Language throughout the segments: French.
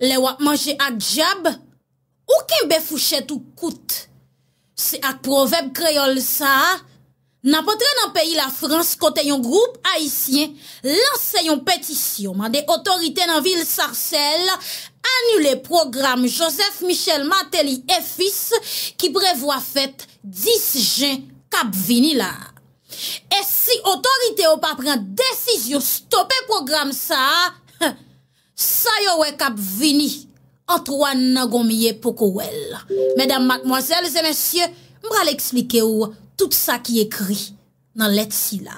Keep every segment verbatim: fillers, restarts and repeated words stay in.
les wap manger à diable ou kembe fouchette ou coûte. C'est à proverbe créole ça. N'a pas entré dans le pays la France côté yon groupe haïtien lance yon pétition mandé autorité dans ville Sarcelles annuler programme Joseph-Michel Martelly et fils qui prévoit fête dix juin Cap-Vinilla. Et si autorité ou pas prend décision stopper programme ça, ça yo wè Cap-Vinilla Antoine Nangomier Pokowel. Mesdames, mademoiselles et messieurs, m'bra l'expliquer ou tout ça qui écrit dans lettre si là.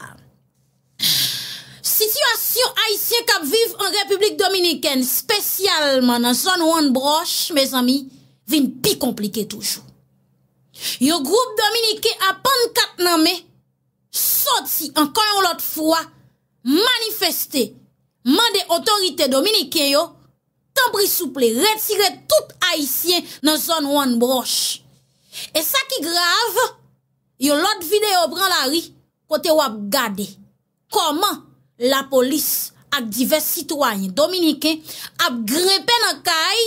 Situation haïtienne qui vivent en République dominicaine, spécialement dans zone One Broch, mes amis, vient plus compliqué toujours. Yon groupe dominicain à panne quatre nommé, sorti encore une autre fois, manifester, mandé autorité dominicaine yo, tambri souple, retirer tout haïtien dans zone One Broch. Et ça qui grave, yon l'autre vidéo prend la rue, côté wap gade. Comment la police ak divers citoyens dominicains ap grimpé nan kay,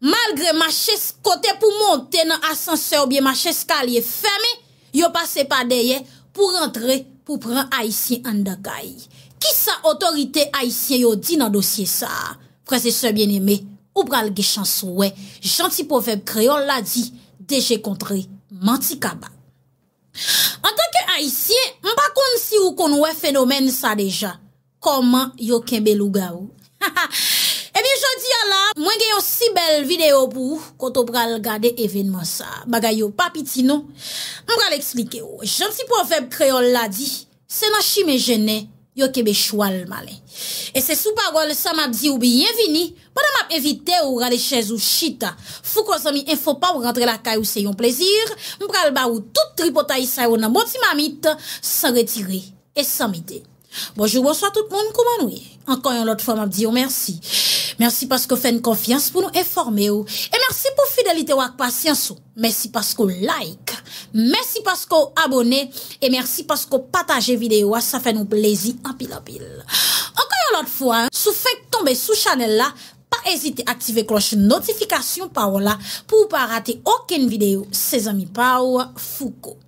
malgré marché côté pour monter dans ascenseur ou bien marché escalier fermé, yon passe par derrière pour rentrer pour prendre haïtien en de kay. Qui sa autorité haïtien yon dit dans dossier ça? Frères et sœurs bien-aimés, ou pral ge chans ouais, gentil proverbe créole la dit, déjà contré, menti kaba. En tant que haïtien, m'pa kon si ou kon wè phénomène ça déjà. Comment yo kembe louga ou? Eh bien, jodi a la, mwen gen yon si belle vidéo pour ou, koto pral gade événement ça. Bagay yo pa piti non. M'pral expliquer ou. Gentil proverbe créole la dit, c'est nan chimé gené, yo kembe choual malin. Et c'est sous parole ça m'a dit ou bienvenue. Pendant m'a invité ou rale chez ou chita. Fou ko zami info pa ou rentre la kay ou c'est un plaisir. M'pral ba ou tout tripotay sa ou nan bon ti mamite sans retirer et sans mité. Bonjour, bonsoir tout le monde, comment nous? Encore une autre fois m'a dit ou merci. Merci parce que fait une confiance pour nous informer ou. Et merci pour fidélité ou ak patience ou. Merci parce que like. Merci parce que abonnez. Et merci parce que partagez vidéo. Ça fait nous plaisir en pile en pile. Encore une autre fois, sous fait tomber sous channel là, pas hésiter à activer cloche notification par là pour pas rater aucune vidéo. Ses amis Pau Foucault.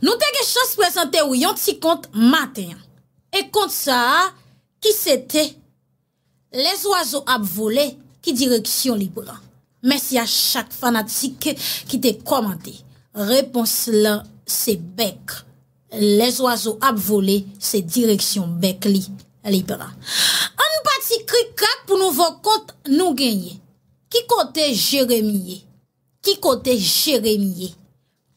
Nous t'ai chance présenter ou yon ti compte matin. Et compte ça qui c'était les oiseaux à voler qui direction libre. Merci à chaque fanatique qui t'a commenté. Réponse là c'est bec. Les oiseaux à voler c'est direction bec li libre. Un petit cric-crac pour nous voir compte nous gagner. Qui côté Jérémie? Qui côté Jérémie?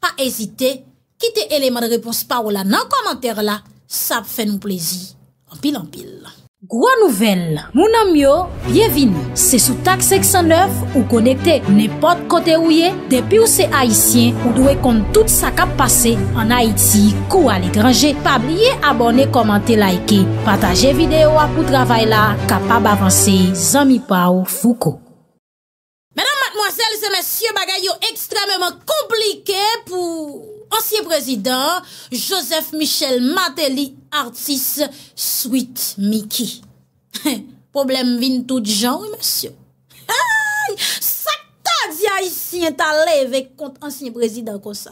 Pas hésiter. Quittez élément de réponse par là dans le commentaire là, ça fait nous plaisir. En pile en pile. Gros nouvelle, mon ami yo, bienvenue. C'est sous taxe six cent neuf ou connecté n'importe côté où y est. Depuis où c'est haïtien, ou doit compte tout ça qui a passé en Haïti, ou à l'étranger. Pas oublier abonner, commenter, liker, partager vidéo pour travail là, capable avancer. Zami Pau Foucault. Mesdames, mademoiselles et messieurs, bagay yo extrêmement compliqué pour ancien président, Joseph-Michel Martelly, artiste Sweet Micky. Problème vin tout genre, monsieur. Ça t'a dit haïtien t'a levé contre ancien président comme ça.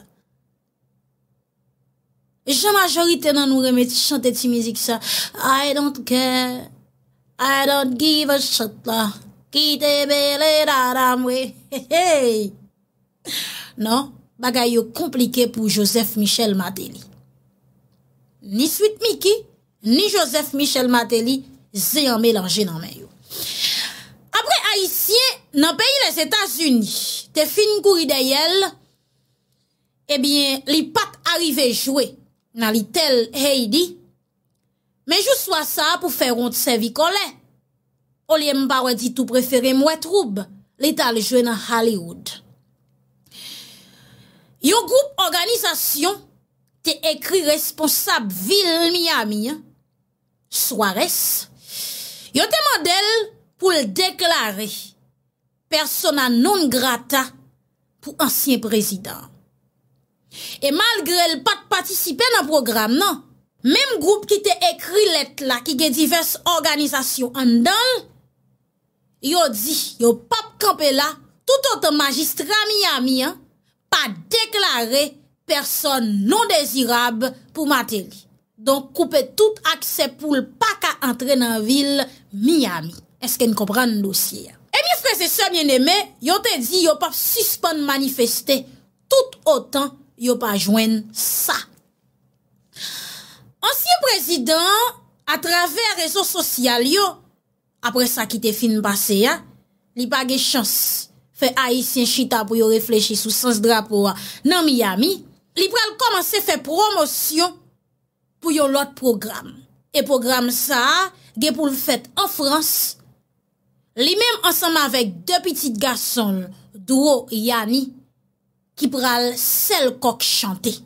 Jean majorité nan nous remet chanter ti musique ça. I don't care. I don't give a shit là. Qui te belle la ramwe. Hey. Non? Bagay yo compliqué pour Joseph-Michel Martelly. Ni Sweet Micky, ni Joseph-Michel Martelly, c'est en mélangé dans men yo. Après haïtien dans pays les États-Unis, te fin courir d'elle, eh bien, li pat arrivé jouer dans Little Haiti. Mais juste soit ça pour faire honte servi collet. Au lieu m'pa dit tout préféré moi trouble, li tal jouer dans Hollywood. Yon groupe organisation te écrit responsable ville Miami, Suarez. Yon te mandel pour le déclarer persona non grata pour ancien président. Et malgré le pas de participer dans le programme, non, Même groupe qui te écrit lettre là, qui a diverses organisations en dedans, yo dit, yo pape campé là, tout autant magistrat Miami, hein, pas déclaré personne non désirable pour Martelly. Donc, couper tout accès pour le pas qu'à entrer dans la ville Miami. Est-ce que nous comprenons le dossier? Eh bien, frère, c'est ça, bien aimé, yo te dit, yo pas suspendre manifester, tout autant, yo pas joindre ça. Ancien président, à travers réseaux sociaux, après ça qui te fin passé, li pa gen chans, fait haïtien chita pour yon réfléchir sous sens drapeau dans Miami, li pral commencer faire promotion pour yon l'autre programme. Et programme ça, gen pour le fait en France, li même ensemble avec deux petits garçons, Duro Yani, qui pral sel kok chanter.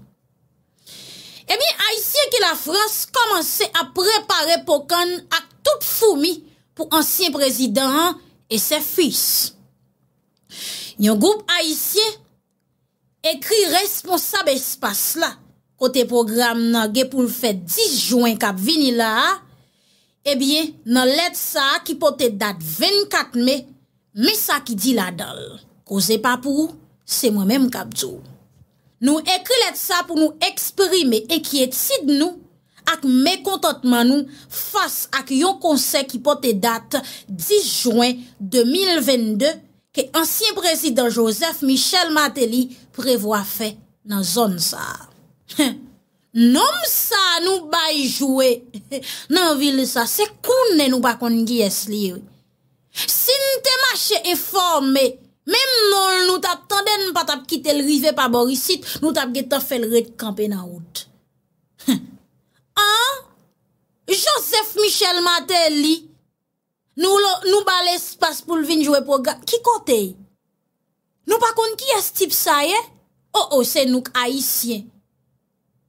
Eh bien, haïtien qui la France commençait à préparer pour qu'on a toute fourmi pour ancien président et ses fils. Yon groupe haïtien écrit responsable espace là, côté programme nan ge pour le fait dix juin Cap-Vinilla. Eh bien, dans lettre ça qui pote date vingt-quatre mai, mais ça qui dit la dalle. Cause pas pour, c'est moi-même Cap Djou. Nous écrivons ça pour nous exprimer inquiétude nous avec mécontentement nous face à un conseil qui porte date dix juin deux mille vingt-deux que ancien président Joseph-Michel Martelly prévoit fait dans zone ça. Non ça nous bail jouer dans ville ça c'est qu'on nous pas connait qui est li. Si nous te marché informé même non, nous t'attendons, nous pas quitter le rivet par Borisite, nous t'attendons fait le red camper dans la route. Hein? Joseph-Michel Martelly, nous, nous bas l'espace pour le vin jouer programme. Qui côté? Nous pas contre qui est ce type ça, eh? Oh, oh, c'est nous haïtiens.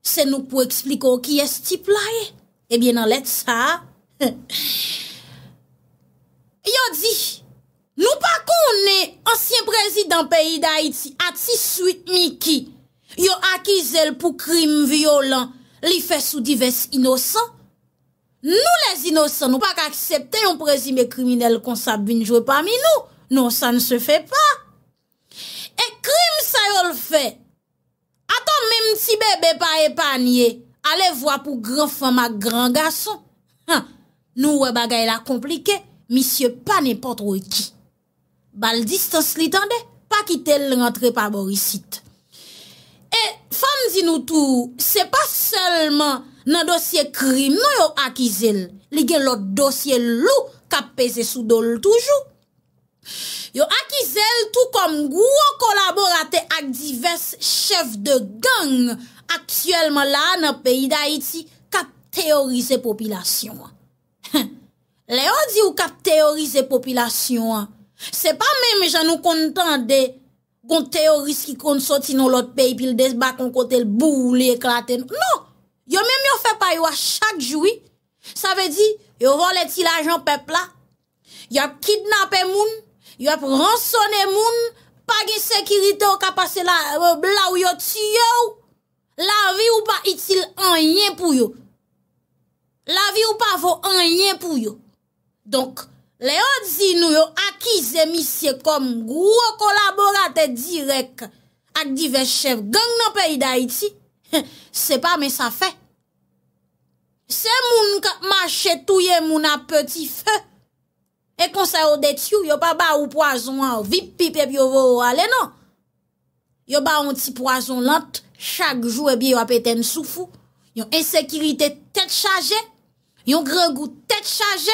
C'est nous pour expliquer qui est ce type là, eh? Eh bien, dans l'être ça, yo dit, nous pas connaît ancien président pays d'Haïti, Ati Sweet Micky, yo accusé pour crime violent, li fait sous divers innocents. Nous les innocents, nous pas accepter un présumé criminel qu'on s'abine jouer parmi nous. Non, ça ne se fait pas. Et crime ça yo le fait. Attends même si bébé pas épargné, allez voir pour grand femme à grand garçon. Ha. Nous ouais bagay la compliqué, monsieur pas n'importe qui. Bal distance li tande, pas quitter le rentré par Borisite. Et femme dit nous tout, c'est pas seulement dans dossier crime non yo accusé, li gen l'autre dossier loup k'ap pèse sous dol toujours. Yo accusé tout comme gros collaborateur ak divers chefs de gang actuellement là dans pays d'Haïti k'ap théoriser population. Léon dit ou k'ap théoriser population. C'est pas même j'en nous content de gon théoriste qui kon sorti dans l'autre pays puis le débat kon côté le boule éclater. Non, yo même yo fait pas yo chaque jour. Ça veut dire yo volé ti l'argent peuple là. Yo kidnappé moun, yo rançonné moun, pas de sécurité ou ka passer là là ou yo tué. La vie ou pas utile rien pour yo. La vie ou pas vaut rien pour yo. Donc Léon dit nous yo accusé monsieur comme gros collaborateur direct avec divers chefs gang dans pays d'Haïti. C'est pas mais ça fait. C'est moun qui marche touye moun à petit feu. Et qu'on ça au détruit, yo pas ba ou poison, vip pipe et yo vo aller non. Yo ba un petit poison lente chaque jour et bien yo a pété soufou. Yon insécurité tête chargée, yon grand goût tête chargée.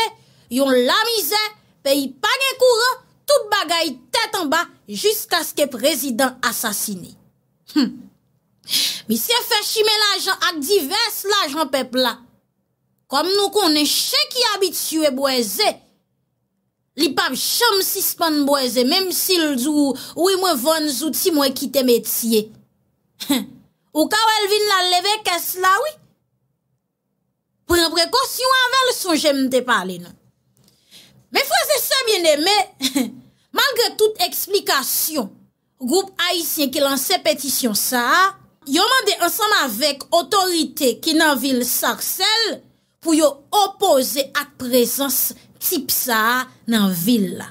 Yon la misère, pays pas de courant, tout bagaille tête en bas jusqu'à ce que président assassiné. Hum. Monsieur fait chimer l'argent à divers l'argent peuple là. Comme nous connaissons chien qui habitué boise, li pa cham suspend boise, même s'il dit oui moi vendre outil moi quitter métier. Hum. Ou ka ou elle vin la lever caisse là oui. Prends précaution avec son j'aime te parler non. Mais frères et sœurs bien-aimés, malgré toute explication, groupe haïtien qui lance pétition ça, yo mandé ensemble avec autorité qui dans ville Sarcelles pour yo opposer à présence type ça dans ville.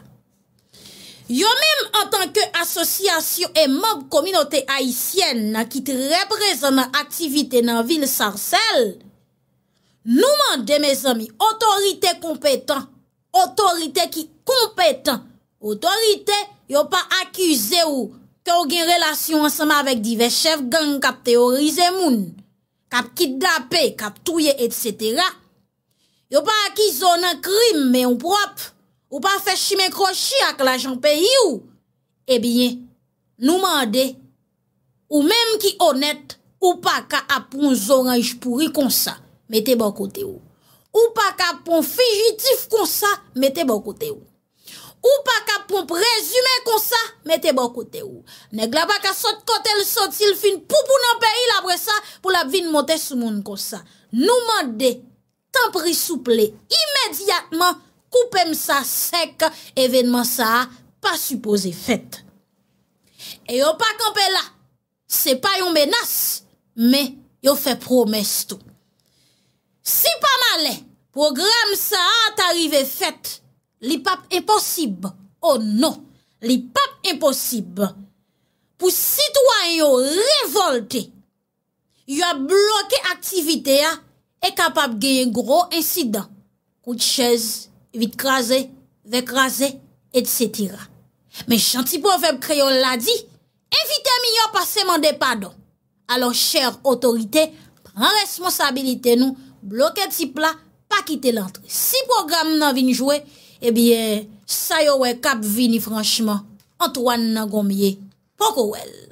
Yo même en tant que association et membre communauté haïtienne qui représente dans activité dans ville Sarcelles, nous demandons, mes amis, autorité compétente, autorité qui compétent, autorité yo pas accusé ou que ou gen relation ensemble avec divers chefs gang cap théoriser moun, cap kidnapper, cap touyer et cetera. Yo pas accusé nan crime mais on propre ou pas fait chimé crochet avec l'argent pays ou. Eh bien, nous mandé ou même qui honnête ou pas ka apon orange pourri comme ça, mettez bon côté ou. Ou pas ka pon fugitif comme ça, mettez bon côté ou. Ou pas qu'à pour présumer comme ça, mettez bon côté ou. Nèg la pas qu'à saute côté le sorti le fin pou pou nan pays après ça pour la vinn monter sous monde comme ça. Nous mandé tant pris souple immédiatement couper ça sec événement ça pas supposé fait. Et yo pas camper là. C'est pas une menace mais yo fait promesse tout. Si pas malin, programme ça t'arrivé fait. Li pap impossible. Oh non. Li pap impossible. Pour citoyen révolté, y a bloqué activité a et capable gagner gros incident. Coup de chaise, vite crasé, vécrasé, et cetera. Mais gentil proverbe créole l'a dit, invité million passer mandé pardon. Alors chère autorité, prends responsabilité nous, bloquez type là, pas quitter l'entrée. Si programme nan vinn jouer, eh bien, ça yo wè kap vini franchement. Antoine nan Gombier, Pokowel. Eh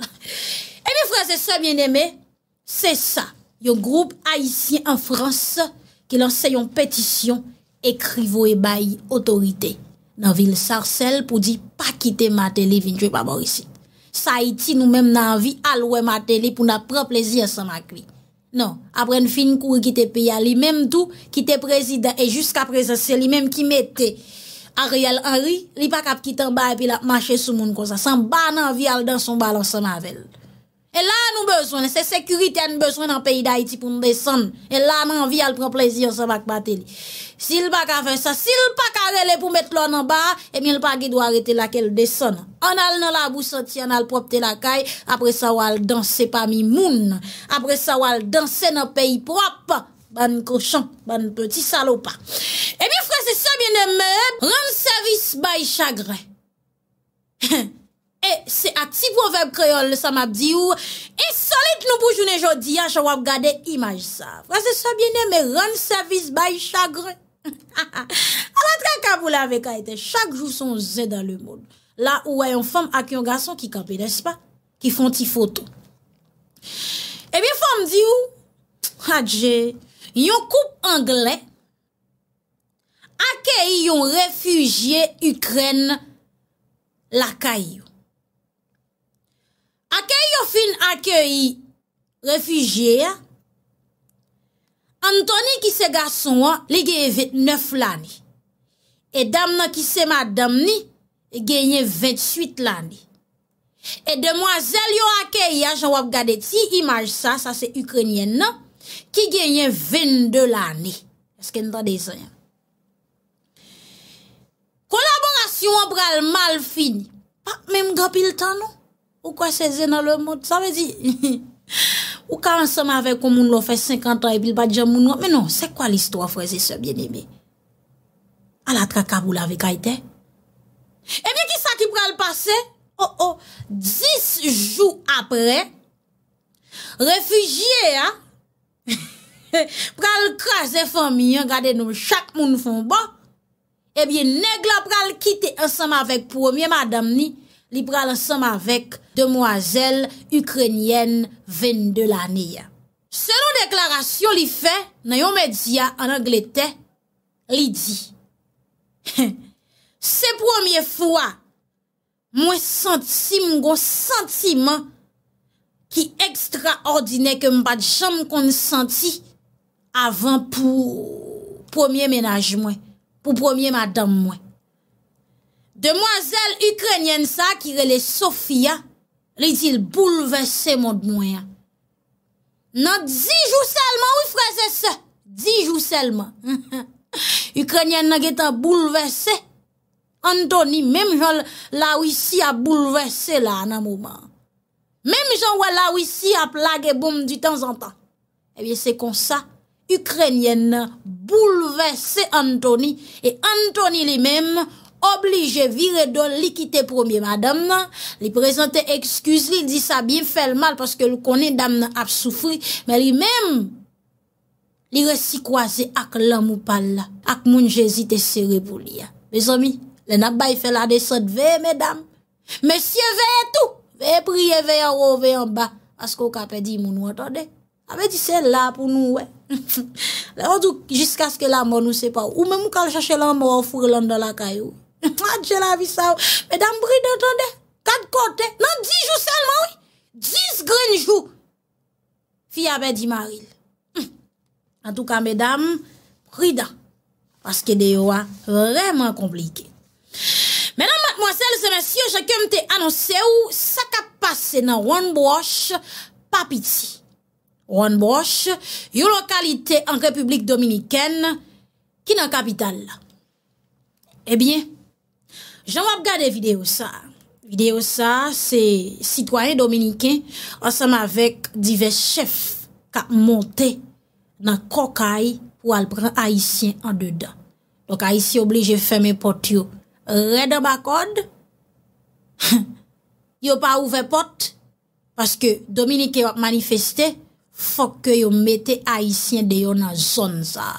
bien, frères et sœurs bien-aimés, c'est ça. Yon groupe haïtien en France qui lance yon pétition écrivo et bail autorité dans ville Sarcelles pour dire pas quitter Martelly vinn jouer par Borisite. Ça Haïti nous même nan envie allouer Martelly pour n'a prendre plaisir ensemble avec lui. Non, après une fin cour qui te paye à lui-même tout, qui te président, et jusqu'à présent, c'est lui-même qui mettait Ariel Henry, li pa kap quitte en bas et puis la marche sous moun comme ça, sans bas nan vial dans son bal ensemble avec elle. Et là, nous besoin, c'est sécurité, nous besoin dans le pays d'Haïti pour nous descendre. Et là, nous vial prend plaisir ensemble avec Martelly. S'il pas ka faire ça, s'il pas ka rele pour mettre l'on en bas, et bien, il pas qui doit arrêter là qu'elle descend. On al dans la bouche, on al propre la caille, après ça, on al danser parmi moun. Après ça, on al danser dans le pays propre. Ban cochon, ban petit salopa. Et bien, frère, c'est ça, bien aimé, rendre service by chagrin. Et c'est un petit proverbe créole, ça m'a dit ou insolite nous pour journée jodi a j'wa regarder image ça. Frère c'est ça bien aimé rendre service by chagrin. Alors très caboula avec Haïti, chaque jour son zé dans le monde. Là où est une femme avec un garçon qui campe, n'est-ce pas? Qui font ti photo. Et bien femme dit ou hadje, yon couple anglais accueille yon réfugié Ukraine la caillou. Accueil yo fin accueilli réfugié. Anthony qui se garçon li gagne vingt-neuf l'année. Et dame qui se madame ni gagne vingt-huit l'année. Et demoiselle yo accueilli j'en wap gade ti image ça ça c'est ukrainienne non qui gagne vingt-deux l'année. Est-ce que n'entendez ça? Collaboration bral mal fini. Pas même grand pile temps non. Ou quoi c'est dans le monde? Ça veut dire, ou quand ensemble avec un monde, on fait cinquante ans et puis il pas de gens. Mais non, c'est quoi l'histoire, frères et sœurs bien-aimés? À la trakaboula avec Haïti. Eh bien, qui ça qui pourra le passer? Oh oh, dix jours après, réfugié, hein? Pral krasé famille, regardez nous, chaque monde font bon. Eh bien, nègla pral quitter ensemble avec premier madame ni. Li pral ensemble avec demoiselle ukrainienne vingt-deux l'année. Selon déclaration li fait dans un média en Angleterre, li dit c'est première fois moi senti mon sentiment qui extraordinaire que m'pas jamais qu'on senti avant pour premier ménage moi, pour premier madame moi. Demoiselle ukrainienne ça qui relève Sofia, li dit bouleverser monde moyen. Dans dix jours seulement, oui, frère, c'est ça. dix jours seulement. Ukrainien n'a pas bouleversé. Anthony, même Jean la Russie a bouleversé là, en un moment. Même Jean la Russie a plagué bombe du temps en temps. Eh bien, c'est comme ça. Ukrainienne bouleversé Anthony. Et Anthony lui-même, obligé virer de liquider premier madame, lui présenter excuse, lui dit ça bien fait le mal parce que le connaît dame a souffri, mais lui-même, lui reste croisé avec l'amour par là, avec mon Jésus te serré pour lui. Mes amis, les n'abay fait la descente, veillez mesdames, messieurs veillez tout, veillez prier, veillez en haut, veillez en bas, parce qu'on a perdu mon nous entendez. Avec dit c'est là pour nous, ouais. Jusqu'à ce que la mort nous sépare. Ou même quand cherche la mort, on fourre l'an dans la caillou. Ah, j'ai la vie ça. Mesdames, bride, entendez. Quatre côtés. Non, dix jours seulement, oui. Dix grands jours. Fille avait dit Maril. En tout cas, mesdames, prudent. Parce que des rois, vraiment compliqué. Mesdames, mademoiselles et messieurs, chacun te annoncé où ça qu'a passé dans One Broch, pas pitié. Juan Bosch, une localité en République dominicaine qui est dans la capitale. Eh bien, j'en vais regarder vidéo ça. Vidéo ça, c'est citoyens dominicains ensemble avec divers chefs qui ont monté dans le cocaï pour aller prendre Haïtien en dedans. Donc, Haïtien obligé de fermer porte. Red en bas code, ils n'ont pas ouvert porte parce que Dominicains ont manifesté. Faut que yo mette Haïtien de dans zone ça.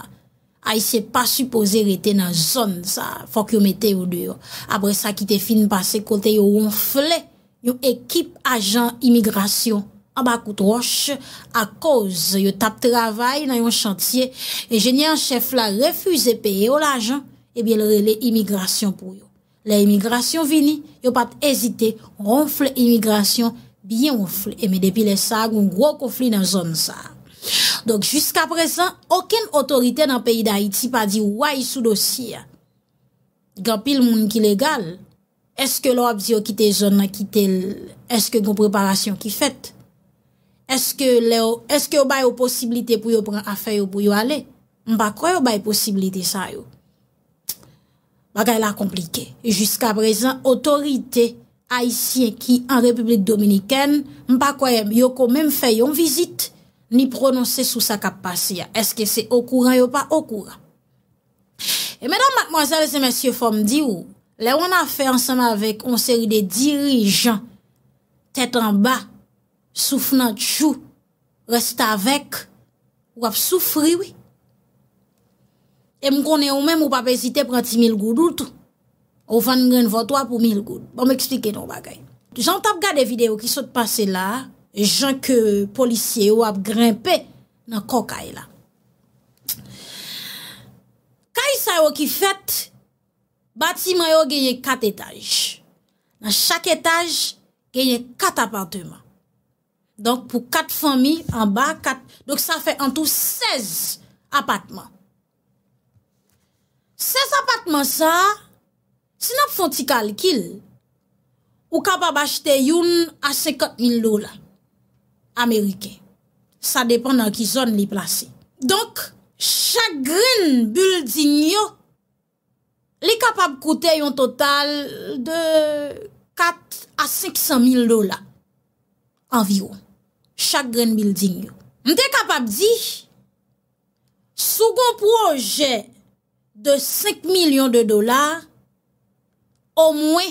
Haïtien pas supposé rester dans zone ça. Faut que yo mette yo dehors. Après ça qui te fin passer côté yo ronflé, yo équipe agent immigration en bas coute roche à cause yo tap travail dans yon chantier ingénieur chef là refuse payer l'argent et bien relé immigration pour yo. Les immigration vini, yo pas hésiter ronfler immigration bien ronflé. Mais depuis les ça, un gros conflit dans la zone ça. Donc, jusqu'à présent, aucune autorité dans le pays d'Haïti pas dit ouais sous dossier. Gan pile moun ki légal. Est-ce que l'on dit quitte la zone, quitte est-ce que une préparation qui fait? Est-ce que l'on est-ce que yon ba yon possibilité pour yon prendre affaire pour yon aller? M'pa kwa yon ba yon possibilité ça yon. Bagay la compliqué. Jusqu'à présent, autorité Haïtiens qui en République dominicaine, m'pa koyem, yo quand même fait yon visite, ni prononcer sous sa kap passé. Est-ce que c'est au courant ou pas au courant? Et mesdames, mademoiselles et messieurs, faut me dire, là on a fait ensemble avec une série de dirigeants, tête en bas, soufflant de chou, reste avec, ou ap souffri, oui. Et m'konne ou même ou pas hésiter prendre mille goudou tout. Ou van gren votwa pour mille goud. Bon m'expliquer ton bagay. J'en tape gade vidéo qui sont passé là, j'en que policier ou a grimpé dans kokay là. Kay sa yo qui fait bâtiment yo gagne quatre étages. Dans chaque étage, gagne quatre appartements. Donc pour quatre familles en bas, quatre donc ça fait en tout seize appartements. seize appartements ça si nous faisons un petit calcul, nous sommes capables d'acheter une à cinquante mille dollars américains. Ça dépend dans quelle zone les placer. Donc, chaque green building est capable de coûter un total de quatre à cinq cent mille dollars environ. Chaque green building. Nous sommes capables de dire, sous un projet de cinq millions de dollars, au moins,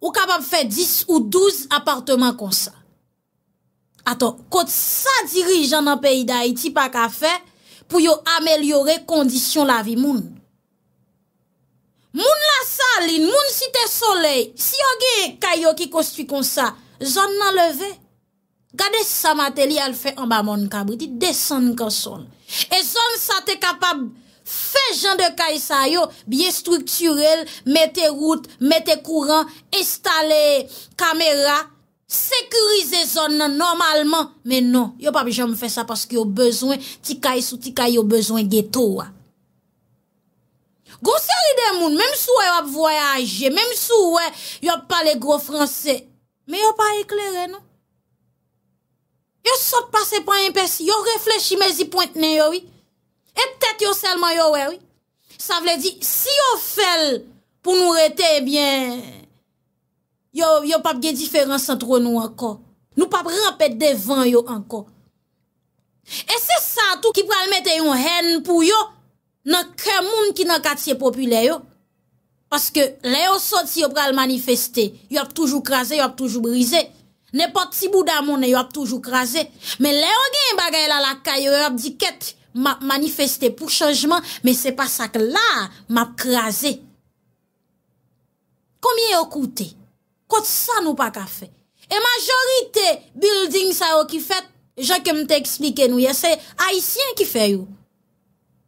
ou capable de faire dix ou douze appartements comme ça. Attends, quand ça dirigeant dans le pays d'Haïti, pas qu'à faire, pour améliorer les conditions de la vie. Moun moun la saline, moun cité soleil, si yon gen kayo qui construit comme ça, zon nan levé. Gade sa Martelly al fait en bas mon kabri, descend comme ça. Et zone ça te capable. Fait gens de Kaysayo bien structurel, mettez route, mettez courant, installez caméra, sécurisez zone normalement. Mais non, yo pas jamais fait ça parce que yo besoin ti kay sou ti kay yo besoin ghetto. Gon série de moun, même sou yo a voyager, même sou yo parle gros français, mais yo pas éclairé non. Yo saute passer pour un imbécile, yo réfléchit mais y pointe né yo oui. Et peut-être yo seulement yo oui. Ça veut dire si yo fait pour nous rester eh bien yo yo pas de différence entre nous encore. Nous pas ramper devant yo encore. Et c'est ça tout qui pral mettre une haine pour yo dans cœur monde qui dans quartier populaire yo. Parce que les yo sorti yo pral manifester, yo a toujours crasé, yo a toujours brisé. N'importe si bouda moun yo a toujours crasé, mais les yo gen bagay la la caille yo a dit quête m'a manifester pour changement, mais c'est pas ça que là m'a crasé. Combien yo coûté? Quand ça nous pas ka fait. Et majorité building ça yo qui fait, je que t'expliquer nous, c'est haïtien qui fait yo.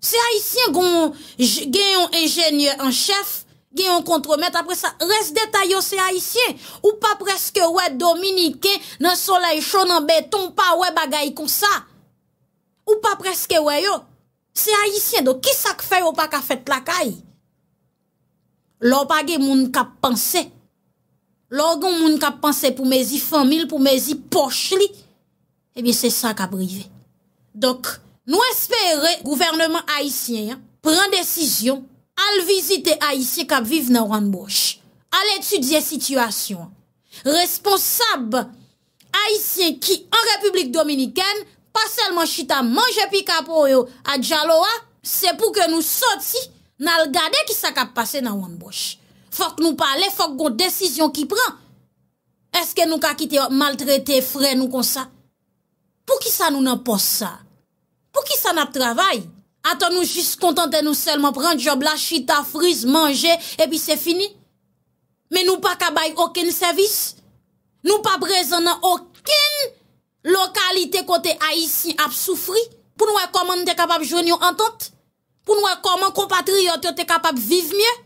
C'est haïtien gon gen un ingénieur en chef, gen un contremaître, après ça reste détail yo c'est haïtien ou pas presque ouais dominicain dans soleil chaud dans béton pas ouais bagay comme ça. Ou pas presque ouais yo. C'est haïtien donc qui ça fait ou pas ka fait la caille. L'on pa gen moun ka penser. L'on gon moun ka penser pour mes famille, pour mes poche li. Eh bien, c'est ça qui a privé. Donc, nous espérons le gouvernement haïtien hein, prend décision, à visiter Haïtien qui vivent dans One Broch, à étudier la situation. Responsable haïtien qui, en République dominicaine, pas seulement chita manger pika pour yo à Djaloa, c'est pour que nous sortions, nous regarder qui ça a passé dans One Broch. Faut que nous parlions, faut que nous prenions décision qui prend. Est-ce que nous ka quitter maltraiter frère nous comme ça? Pour qui ça nous n'importe ça? Pour qui ça n'a travail? Attends nous juste contenter nous seulement prendre job la chita frise manger et puis c'est fini. Mais nous pas kabay aucun service. Nous pas présent dans aucune localité côté haïtien a souffri pour nous comment nous capable joindre une entente pour nous comment compatriotes étaient capable vivre mieux.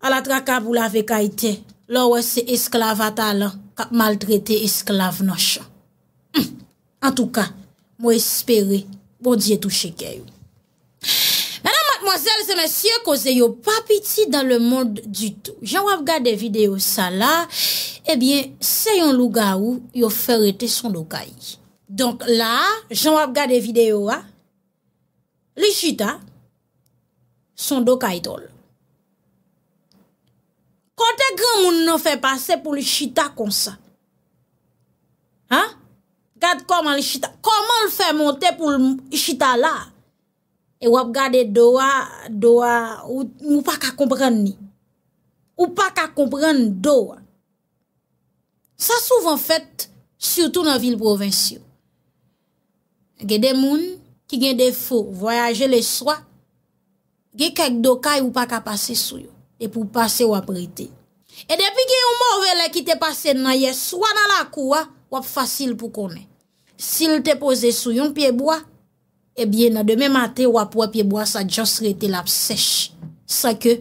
À la traka pour la vekaité. Là c'est esclave à talent. Cap maltraité esclave dans champ. Hum. En tout cas, moi espérer bon Dieu toucher kay. Madame, mademoiselles et messieurs, cause yo pas petit dans le monde du tout. J'en regarde des vidéos ça là, eh bien, c'est un loup-garou yo fait arrêter son lokay. Donc là, j'en regarde des vidéos hein. Les chita son lokay tol. Quand les grands moun nous fait passer pour le chita comme ça. Hein? Regarde comment le chita. Comment le fait monter pour le chita là? Et vous regardez doa, doa, ou, ou pas qu'à comprendre ni. Ou pas qu'à comprendre doa. Ça souvent fait, surtout dans les villes provinciales. Il y a des moun qui ont des faux, voyager les soirs. Il y a quelques dokay ou pas qu'à passer sous eux. Et pour passer ou apprêter. Et depuis qu'il y a un mauvais qui te passe dans hier, soit dans la cour, ou facile pour connaître. S'il te pose sous un pied bois, eh bien, dans demain matin, ou pour pied bois, ça juste rete la sèche. Sans que,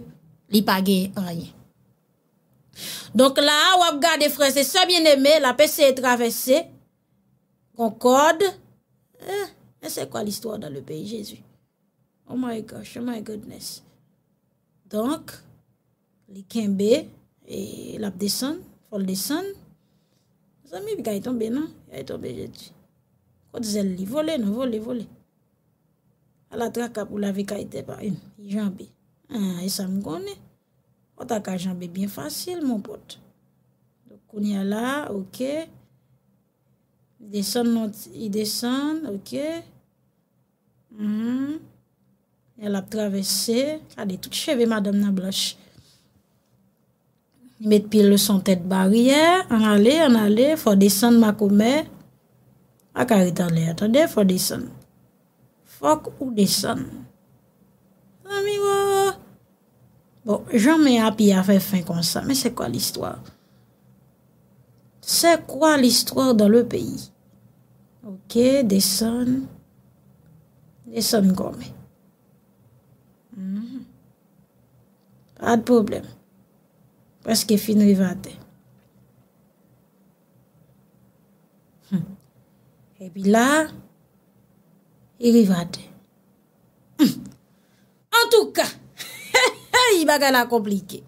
li pa gen rien. Donc là, ou gade frères et sœurs bien-aimés, la P C est traversée. Concorde. Eh, mais c'est quoi l'histoire dans le pays, Jésus? Oh my gosh, oh my goodness. Donc, les Kembe et la descend, faut le descendre. Les amis, il est tombé, non? Il est tombé, j'ai dit. Quand ils ont volé, non, volé, volé. À la traque pour la vie, il était pas une. Il jambé. Ah, et ça me connaît. On t'a qu'à jambé bien facile, mon pote. Donc, on y a là, ok. Ils descendent, ils descendent, ok. Mm-hmm. Elle a traversé. Allez, tout cheveux, madame, la blanche. Ils mettent pile le son tête barrière. On allait, on allait. Faut descendre, ma commère. A carité en l'air. Attendez, faut descendre. Faut ou descendre. Amigo. Bon, j'en mets à pied à faire fin comme ça. Mais c'est quoi l'histoire? C'est quoi l'histoire dans le pays? Ok, descendre. Descendre comme. Mm-hmm. Pas de problème. Parce que fini va hmm. Et puis là, il va hmm. En tout cas, il va la compliquer.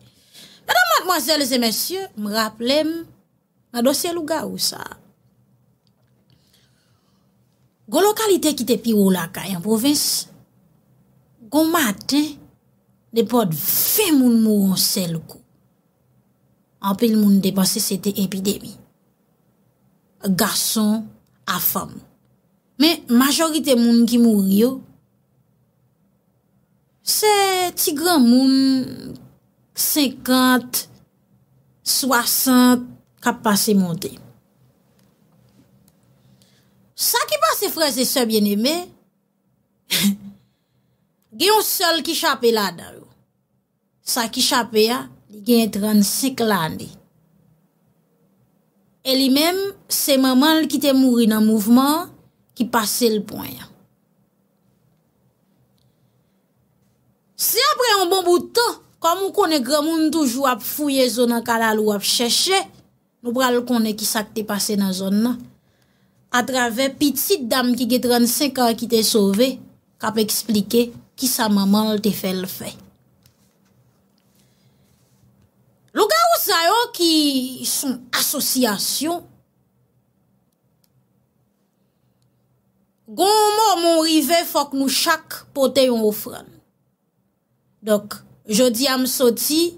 Madame, mademoiselles et messieurs, me rappelez, un dossier louga ou ça. Gon localité qui te Pirolaka en province. Gon matin de pod vingt moun mouron sel kou. En pile moun dépensé c'était épidémie. Garçon à femme. Mais majorité moun qui mouri yo c'est ti grand moun cinquante soixante k'ap passé monter. Ça qui passe, frères et sœurs bien-aimés, gen un seul qui chape là-dedans. Ça qui chape a, il gen trente-cinq l'année. Et lui-même, c'est maman qui te mouri dans mouvement qui passe le point. Si après un bon bout de temps, comme on connaît grand monde toujours à fouiller zone en calal ou à chercher, nous pral connaît qui ça qui te passé dans zone là. À travers petite dame qui a trente-cinq ans qui t'est sauvée, qui a expliqué qui sa maman t'a fait le fait. Les gars qui sont association, gon mon rive faut que nous chaque pote une offrande. Donc, je dis à me sorti,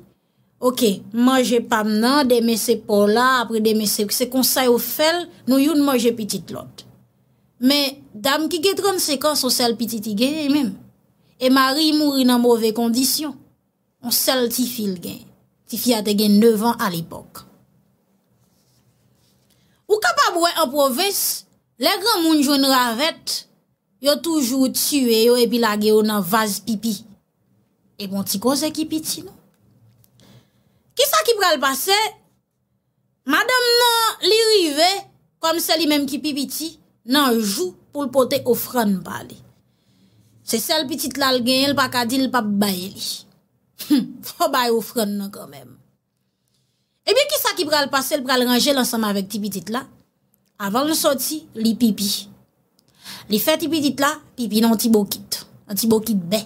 ok, mangez pas maintenant, demain c'est pour là, après demain c'est c'est conseil au fait, nous yon manger petite l'autre. Mais dame qui a trente-cinq ans, son seul petit tigé même. Et Marie mourit dans mauvaises conditions. On seul ti fil gain. Ti fi a te gain neuf ans à l'époque. Ou capable en province, les grands moun jouen ravette, yo toujours tué yo et puis la gè dans vase pipi. Et bon ti cause qui piti non. Qui ça qui pral passer? Madame non li rive comme c'est lui même qui pipiti nan jou pour le porter offrande parler. C'est celle petite là le gagne pas ka di pas bailler li. Faut bailler offrande quand même. Et bien qui ça qui pral passer le pral ranger l'ensemble avec ti petite là avant le sorti li pipi. Li fait ti petite là pipi non ti bokit, ti bokit bé.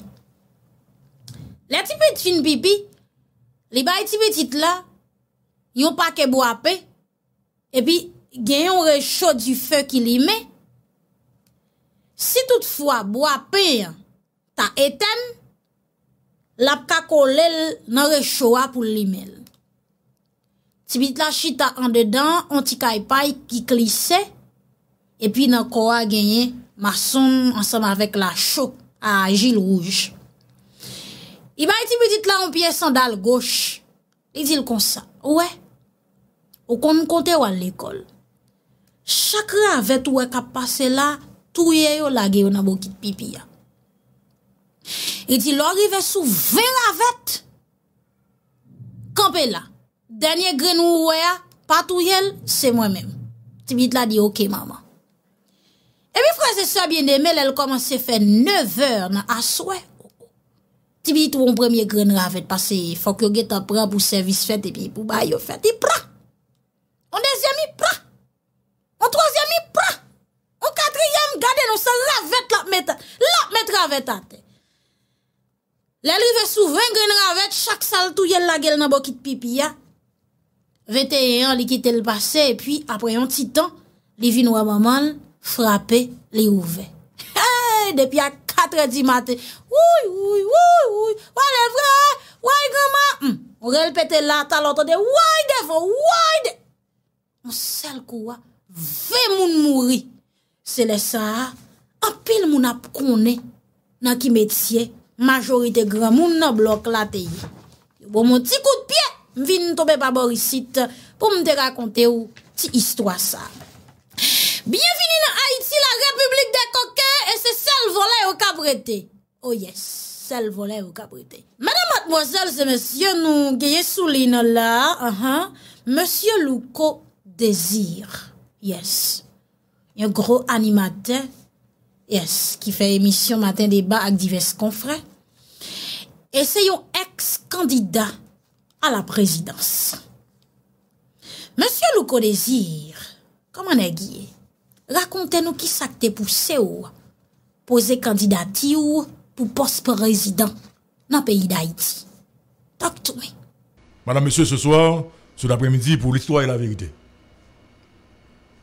Les ti petite fin pipi les bails petites là, ils ont pas qu'à boire et puis gagnent un réchaud du feu qui les met. Si toutefois boire pain, t'as éteint, la pka kolel nan réchaud pour les mêler. Tibit la chita en dedans, on t'y caille paille qui glisse et puis nan koa gagné maçon ensemble avec la chaux à Gilles Rouge. Il va être petit là en pièce sandale gauche. Il dit comme ça. Ouais. Ou kon kote ou à l'école. Chaque avec ou ka passé là, tout yo la ge yo nan bokit pipi ya. Il dit l'arrive sous vingt ravette. Campé là. Dernier grain ou ya, pas tout yel, c'est moi-même. Petit là dit OK maman. Et puis frère et sœur bien-aimé, elle commence à faire neuf heures dans aswe. Ti bi tout un premier grain ravette parce que faut que get prend pour service fait et puis pour ba yo fait il prend on deuxième il prend on troisième il prend on quatrième garder nos ravette la mettre la mettre ravette à terre l'arrivée sous vingt grain ravette chaque salle tout yel la gueule dans bokit pipi ya vingt et un li quitter le passé et puis après un petit temps li vinn wa maman frapper li ouvert hey, depuis à quatre heures du matin. Oui, oui, oui, oui. Why le vrai? Why grandma? Mm. On répétait là, t'as l'autre de why devant, why de. On seul quoi? vingt moun mouri. C'est le ça. En pile moun ap koné. Nan ki métier, majorité grand moun nan bloc la te yi. Bon mon petit coup de pied, m'vin tomber par Borisite pour me te raconter ou ti histoire ça. Bienvenue dans Haïti, la République des coquins, et c'est celle volée au cabreté. Oh yes, celle volée au cabreté. Mesdames, mademoiselles et messieurs, nous gagnons souligne là, uh -huh. Monsieur Louko Désir. Yes. Un gros animateur, yes, qui fait émission Matin Débat avec divers confrères. Et c'est un ex-candidat à la présidence. Monsieur Louko Désir, comment est-ce? Racontez-nous qui ça te poussé ou poser candidature pour poste président dans le pays d'Haïti. Talk to me. Madame, monsieur, ce soir, cet après-midi, pour l'histoire et la vérité,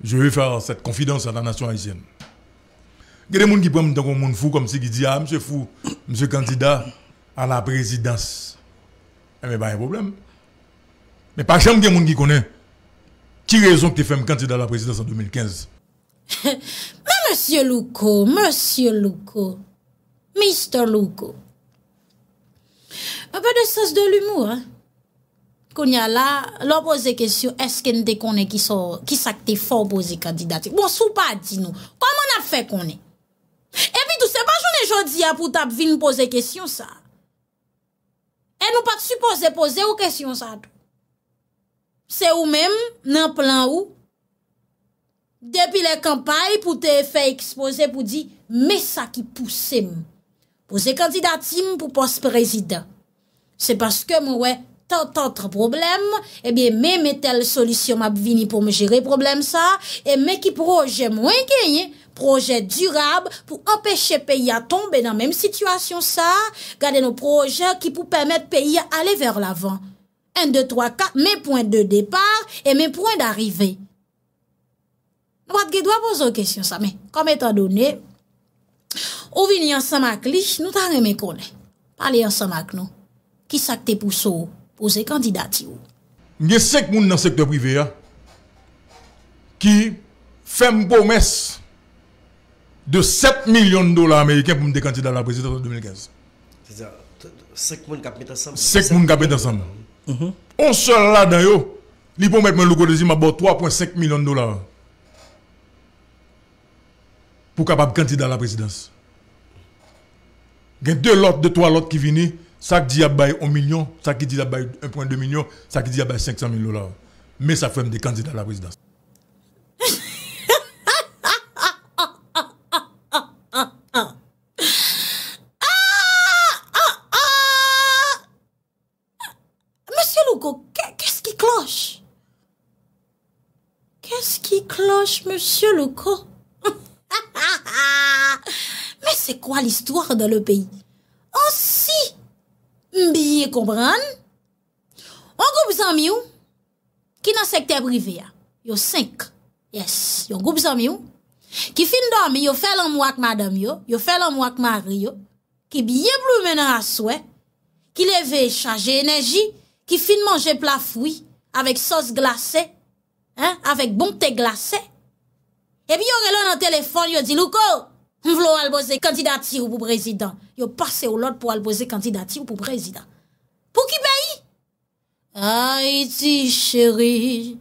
je vais faire cette confidence à la nation haïtienne. Il y a des gens qui prennent dans un fou comme si qui disent, ah, monsieur fou, monsieur candidat à la présidence. Eh bien, pas de problème. Mais par exemple, il y a des gens qui connaissent. Qui raison que tu fais un candidat à la présidence en deux mille quinze? Mais monsieur Louko, monsieur Louko, Mister Louko. Un peu de sens de l'humour, hein? Qu'on y a là, leur poser question, est-ce qu'on te connaît qui sont, qui s'acte fort poser candidature? Bon, sous pas, dis-nous. Comment on a fait qu'on est? Et puis, tout ça, pas j'en ai jodi pour t'ap vin poser question, ça. Et nous pas supposé poser aux questions, ça. C'est ou même, nan plan ou, depuis les campagnes, pour te faire exposer, pour dire, mais ça qui pousse, poser candidature pour poste président. C'est parce que, moi, ouais, tant problème, eh bien, même telle solution m'a vini pour me gérer problème ça, et mais qui projet moins gagné, projet durable pour empêcher pays à tomber dans même situation ça, garder nos projets qui pour permettre pays à aller vers l'avant. un, deux, trois, quatre, mes points de départ et mes points d'arrivée. Nous doit poser une question ça, mais comme étant donné, on vient ensemble avec lui, nous t'en remet connaître. Parlez ensemble avec nous. Qui s'acte pour ça? Poser candidature. Il y a cinq personnes dans le secteur privé qui font une promesse de sept millions de dollars américains pour me candidat à la présidence en deux mille quinze. C'est-à-dire, cinq personnes qui mettent ensemble. cinq personnes qui mettent ensemble. On seul là dans eux, ils vont mettre le Codésir à bord trois virgule cinq millions de dollars pour capable candidat à la présidence. Il y a deux lots, deux, trois lots qui viennent. Ça qui dit à bail un million, ça qui dit à bail un virgule deux million, ça qui dit à bail cinq cent mille dollars. Mais ça fait des candidats à la présidence. Monsieur Louko, qu'est-ce qui cloche? Qu'est-ce qui cloche, monsieur Louko? Mais c'est quoi l'histoire dans le pays? Oh si! Bien comprendre. Un groupe d'amis qui dans le secteur privé, il y a cinq. Yes, un groupe d'amis qui fin dormi, yo fait l'amour avec madame yo, yo fait l'amour avec mari yo, qui bien plus maintenant à souhait, qui lève charger énergie, qui fin manger plat fruit avec sauce glacée, hein, avec bon thé glacé. Et puis yo relon dans téléphone, yo dit Louko, on veut aller poser candidature pour président. Yo passe au l'autre pour aller poser candidature pour président. Pour qui pays? Haïti, chérie.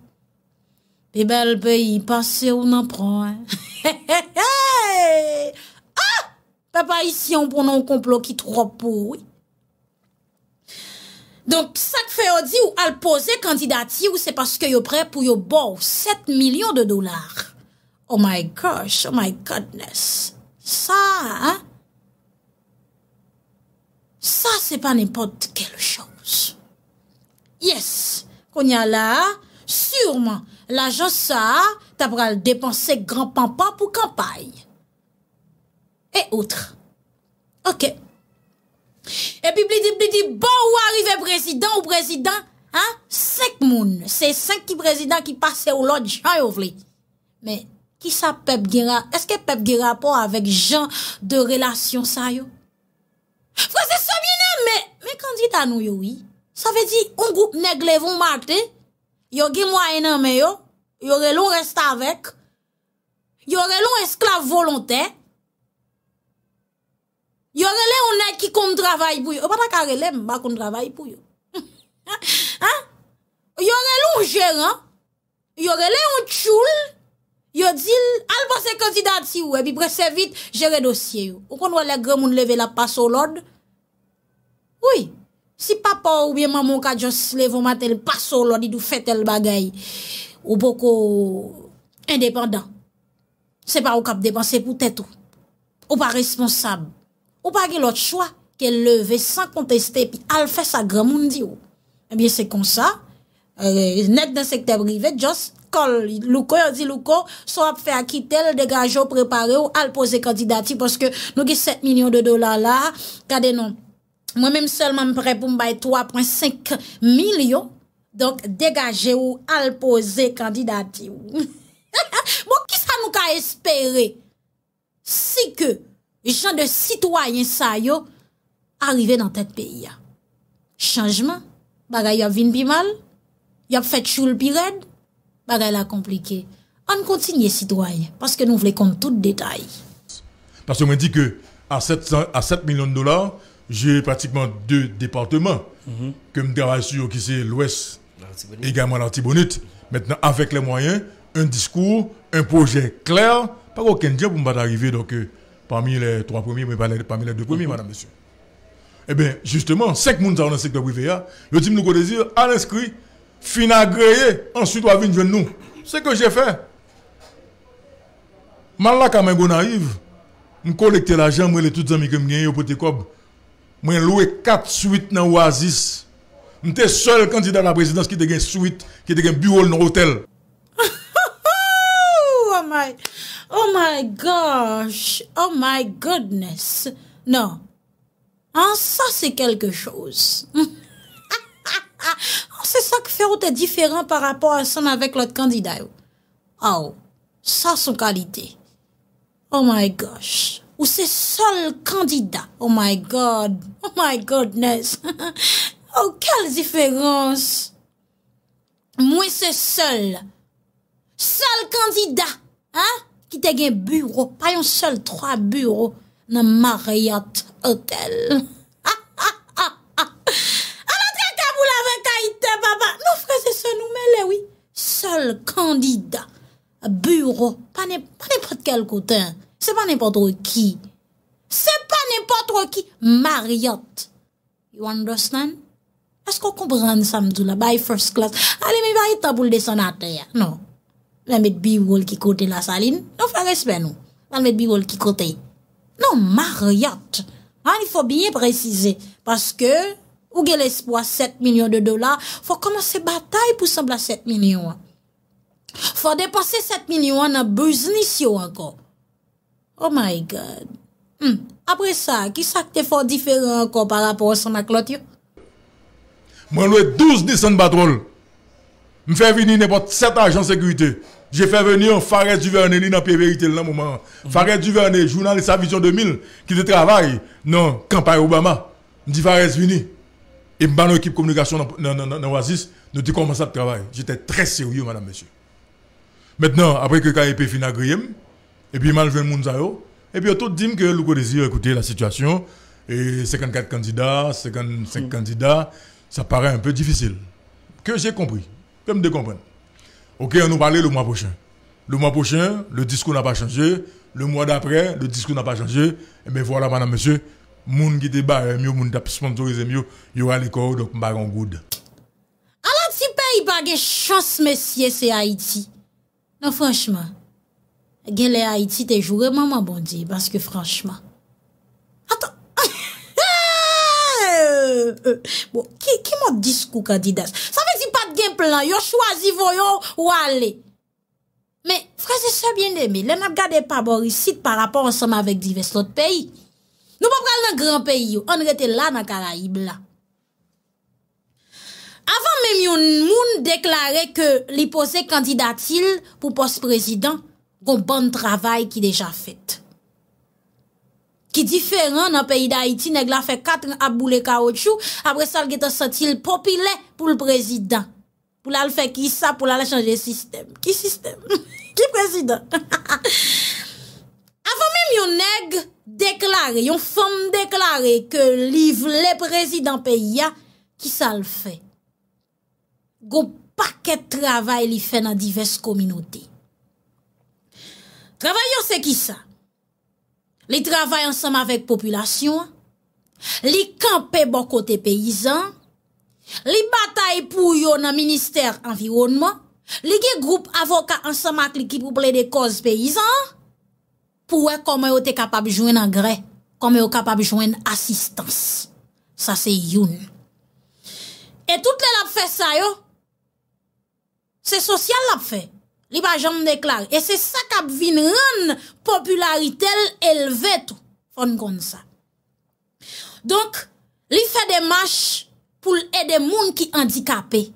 Pis bel pays, passe ou n'en prend. Hein? Ah! Papa, ici, on prend un complot qui trop pour, oui. Donc, ça que fait on dit ou al poser candidature, c'est parce que yo prêt pour yo bon sept millions de dollars. Oh my gosh, oh my goodness. Ça, hein? Ça, c'est pas n'importe quelle chose. Yes, qu'on y a là, sûrement, l'agent ça, t'as pral dépenser grand pampa pour campagne. Et autres. Ok. Et puis, blidi, blidi, bon, ou arrive président ou président, hein? Cinq moun. C'est cinq qui président qui passe au l'autre, j'en y. Mais, qui ça, Pep Guéra? Est-ce que Pep Guéra rapport avec gens de relation ça, yo? Frère, c'est ça bien, mais, mais candidat nous, yo, oui. Ça veut dire, on groupe nègre vont mater, yo, gé moyen, mais yo, yo, relon reste avec, yo, relon esclave volontaire, yo, relon on est qui compte travail pour yo, pas ta carrelé, m'ba qu'on travaille pour yo. Hein? Yo, relon gérant, yo, relon choule, yo dit, al passe candidat si ou, et puis presse vite, gérer dossier ou. Ou kon wè les grands moun lever la passe au l'ordre? Oui. Si papa ou bien maman ka just lève au matin, passe au l'ordre, il dou fait tel bagay. Ou beaucoup indépendant. C'est pas ou kap dépenser pour tête ou. Ou pas responsable. Ou pas gen l'autre choix, qu'elle lever sans contester, puis al fait sa grand moun di ou. Eh bien, c'est comme ça. Euh, net dans secteur privé, just call Louko, on dit Louko, soit fait à quitter, dégager, préparer, ou à poser candidature, parce que nous avons sept millions de dollars là, regardez non. Moi-même seulement prêt pour me bailler trois virgule cinq millions, donc dégager ou à poser candidature. Bon, qui ça nous a espéré? si que gens de citoyens ça yo arrivé dans tête pays. Changement, bagay y a vin pi mal, y a fait choule pi red, bagay la compliqué. On continue citoyen parce que nous voulons compte tout détail. Parce que on dit que à sept millions de dollars, j'ai pratiquement deux départements mm-hmm. que me travaille sur qui c'est l'Ouest. Également l'Artibonite. Maintenant, avec les moyens, un discours, un projet clair, pas aucun dieu pour me arriver donc, euh, parmi les trois premiers, mais parmi les deux premiers, mm-hmm. madame, monsieur. Eh bien, justement, cinq mouns dans le secteur privé, le team Louko Désir, à l'inscrit, fin agréé, ensuite, on va venir nous. C'est ce que j'ai fait. Mal là, quand on arrive, je collecte l'argent, je les tous amis que je au poté cob. Je loué quatre suites dans Oasis. Je suis seul candidat à la présidence qui a une suite, qui a un bureau dans l'hôtel. Oh my, oh my gosh, oh my goodness. Non, en ça c'est quelque chose. C'est ça qui fait ou t'es différent par rapport à ça avec l'autre candidat. Oh, ça son qualité. Oh my gosh. Ou c'est seul candidat. Oh my god, oh my goodness. Oh, quelle différence! Moi, c'est seul. Seul candidat, hein? Qui t'a gagné bureau. Pas un seul trois bureaux dans Marriott Hotel. Ah, ah, ah, ah. Alors, t'es à vous avec Haïti, papa. Nos frères et sœurs, nous mêlons, oui. Seul candidat, bureau. Pas n'importe quel côté. C'est pas n'importe qui. C'est pas n'importe qui. Marriott. You understand? Est-ce qu'on comprend ça, m'doula? By first class. Allez, mais va y ta boule descendre à terre. Non. La mettre B-Wall qui côté la saline. Non, fais respect, nous. La mettre B-Wall qui côté. Non, Marriott. Ah, il faut bien préciser. Parce que, ou gè l'espoir sept millions de dollars, faut commencer bataille pour sembler sept millions. Faut dépenser sept millions dans business, yo, encore. Oh my god. Hmm. Après ça, qui ça qui est fort différent encore par rapport à son aclotio? Moi, j'ai douze descentes de patrouille. Je fais venir n'importe sept agents de sécurité. J'ai fait venir Fares Duvernet dans Pied Vérité dans le moment. Mm -hmm. Fares Duvernet, journaliste à Vision deux mille, qui travaille dans la campagne Obama. Je dis Fares vini. Et je suis équipe de communication dans Oasis. Nous avons commencé à travailler. J'étais très sérieux, madame, monsieur. Maintenant, après que K E P finit à Griem, et puis je vais venir. Et puis, tout dit que Louko Désir, écoutez la situation, et cinquante-quatre candidats, cinquante-cinq mmh. candidats, ça paraît un peu difficile. Que j'ai compris. Je me décomprends. Ok, on nous parlait le mois prochain. Le mois prochain, le discours n'a pas changé. Le mois d'après, le discours n'a pas changé. Et bien voilà, madame, monsieur, moun qui débat, mieux, moun tap sponsorisé mieux, il y aura les corps, donc baron good. Alors, si pays pas de chance, messieurs, c'est Haïti. Non, franchement. Gèle Haïti te joué maman bon Dieu parce que franchement. Attends. Bon, qui qui m'a discours candidat? Ça veut dire pas de gain plan, yo choisi voyo ou aller. Mais frère c'est ça bien aimé, les n'a regardé pas Borisite par rapport ensemble avec divers autres pays. Nous pas pral dans grand pays, on rete là dans Caraïbes là. Avant même yon moun déclarer que li posé candidatil pour poste président. Un bon travail qui déjà fait. Qui différent dans le pays d'Haïti, nèg la fait quatre ans à bouler caoutchouc, après ça il est senti populaire pour le président. Pour la faire qui ça pour la changer système. Qui système? Qui président? Avant même yon nèg déclaré, yon femme déclaré que livre le président pays qui ça le fait. Gon paquet de travail li fait dans diverses communautés. Travailleurs, c'est qui ça? Ils travaillent ensemble avec la population. Ils campent bon côté paysan. Ils bataillent pour eux dans le ministère de l'Environnement. Ils groupent avocats ensemble avec l'équipe pour plaider des causes paysans. Pour eux, comment ils sont capables de jouer un engrais. Comment ils sont capables de jouer une assistance. Ça, c'est une. Et toutes les lab fait ça, c'est social lab fait. Li pa janm déclare et c'est ça qui vient rendre popularité élevée tout font comme ça. Donc, li fait des marches pour aider moun qui handicapé.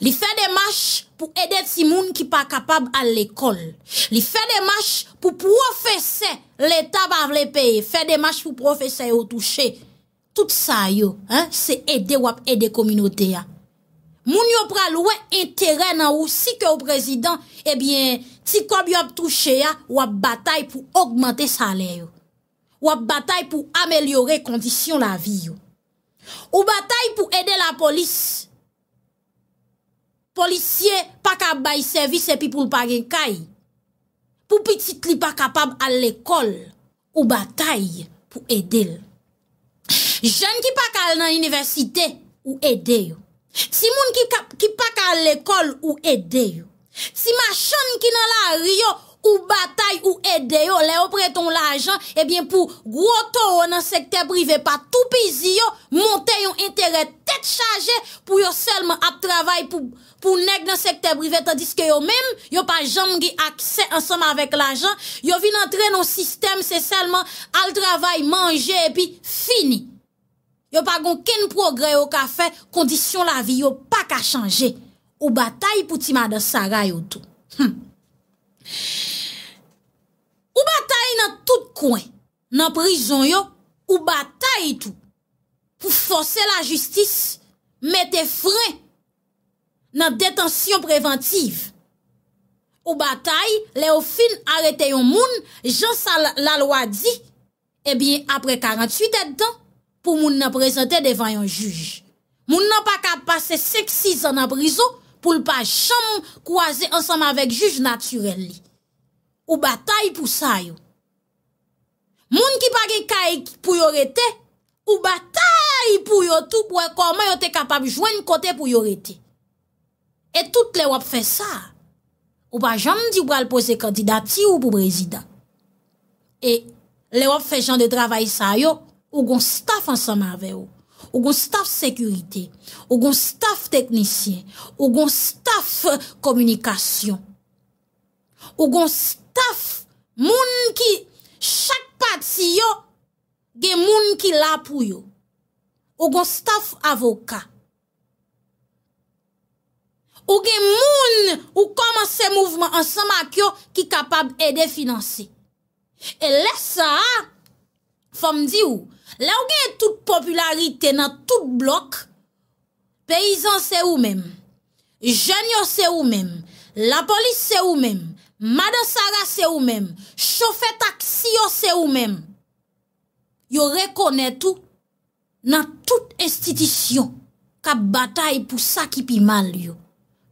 Li fait des marches pour aider ti moun qui pas capable à l'école. Li fait des marches pour professeur l'état pa vle payer, fait des marches pour professeur au toucher. Tout ça yo, hein, c'est aider ou aider communauté a. Moun yo pral wè intérêt nan ou si que au président, eh bien, ti kob yo touché a, ou bataille pour augmenter salaire yo. Ou bataille pour améliorer condition la vie yo. Ou bataille pour aider la police. Policier pas capable service et puis pour pas gen kay. Pour petit li pas capable à l'école ou bataille pour aider. Jeune qui pas capable dans université ou aider. Si moun qui qui pas capable l'école ou aider. Si machan qui dans la rio ou bataille ou aider, les ou prêton l'argent et bien pour gros taux dans secteur privé pas tout pizio monter un intérêt tête chargée pour yo seulement à travail pour pour nèg dans secteur privé tandis que yo même yo pas jamais gè accès ensemble avec l'argent yo vinn entrer dans système c'est seulement al travail manger et puis fini yo pas aucun progrès au ka fait condition la vie yo pas ka changer ou bataille pour ti madame Sarah yo tout hmm. Ou bataille dans tout coin dans prison yo ou bataille tout pour forcer la justice mettre frein dans détention préventive. Ou bataille, les au fin arrêté yon moun, Jean Sal la loi dit, eh bien, après quarante-huit heures de temps, pour moun nan présenter devant un juge. Moun nan pas ka passer cinq six ans en prison pour le pas jamais croiser ensemble avec juge naturel. Ou bataille pour ça yo. Moun qui pa gen kay pour yon rete, ou bataille pour yon tout pour comment yon te capable joindre côté pour yon rete. Et toutes les wap fait ça. Ou pas jamais dit ou pas le poser candidature ou pour président. Et les wap fait gens de travail ça yo, ou gon staff ensemble avec ou. Ou gon staff sécurité, ou gon staff technicien, ou gon staff communication. Ou gon staff moun ki chaque parti yo gen moun ki la pou yo. Ou gon staff avocat. Ou gen moun ou commencer mouvement ensemble ak yo qui capable aider financer. Et laisse ça femme di ou, là ou gen toute popularité dans tout bloc, paysan c'est ou même, jeune yo c'est ou même, la police c'est ou même, madame Sarah c'est ou même, chauffeur taxi yo c'est ou même. Yo reconnaît tout dans toute institution qui bataille pour ça qui pi mal yo.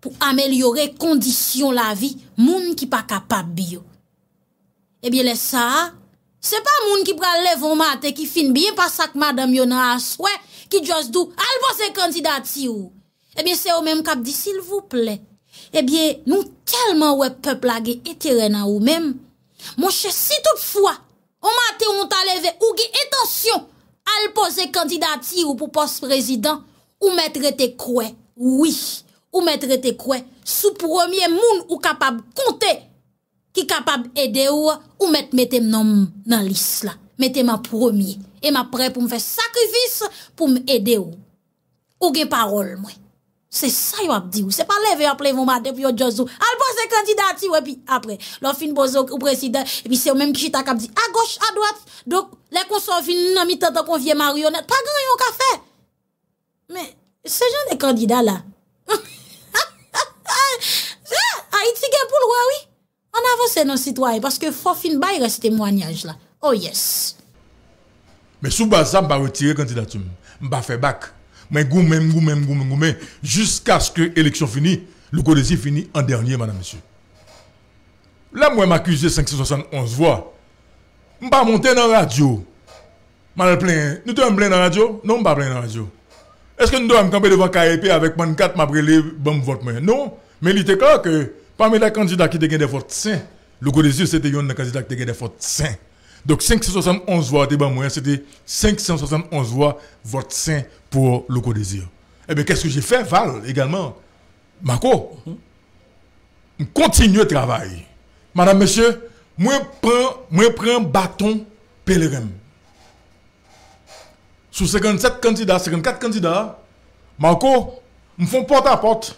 Pour améliorer condition la vie moun qui pas capable bio. Eh bien les ça c'est pas moun qui pral lève un matin qui fin bien pas ça que madame yo nan aswe qui just dou al pose candidature. Eh bien c'est au même cap dit s'il vous plaît. Eh bien nous tellement ouais peuple la gen intérêt nan ou même. Mon cher si toutefois on matin on t'a levé ou gen intention al poser candidature pour poste président ou mettre tes croix. Oui. Ou mettre te quoi sous premier moun ou capable compter qui capable aider ou ou mettre mettre nom dans liste là mettez ma premier et ma prêt pour me faire sacrifice pour m'aider ou ou gen parole moi c'est ça yo a dit ou c'est pas lever appeler mon matin puis yo juste al poser candidature et puis après l'on fin pose au président et puis c'est même qui t'a cap dit à gauche à droite donc les consort vinn nan mi tantan convier marionnette pas grand yon ka fait mais ce genre de candidat là Haïti gen pou lwa oui. On avance nos citoyens parce que faut fin bay reste témoignage là. Oh yes. Mais sous base ça m'pa retirer candidature, m'pa faire bac. Mais gou même gou même gou même gou même jusqu'à ce que élection finie, le Codésir fini en dernier madame monsieur. Là moi m'accuser cinq cent soixante et onze voix. M'pa monter dans radio. Mal plein, nous devons plein dans radio, non pas plein dans radio. Est-ce que nous devons camper devant K I P avec vingt-quatre m'a brûlé bon vote moyen? Non. Mais il était clair que parmi les candidats qui ont gagné des votes sains, le Codésir c'était un candidat qui a gagné des votes sains. Donc cinq cent soixante et onze voix, c'était cinq cent soixante et onze voix votes sains pour le Codésir. Eh bien, qu'est-ce que j'ai fait, Val, également? Marco, continue le travail. Madame, monsieur, moi je prends un bâton pèlerin. Sous cinquante-sept candidats, cinquante-quatre candidats, Marco, me font porte à porte.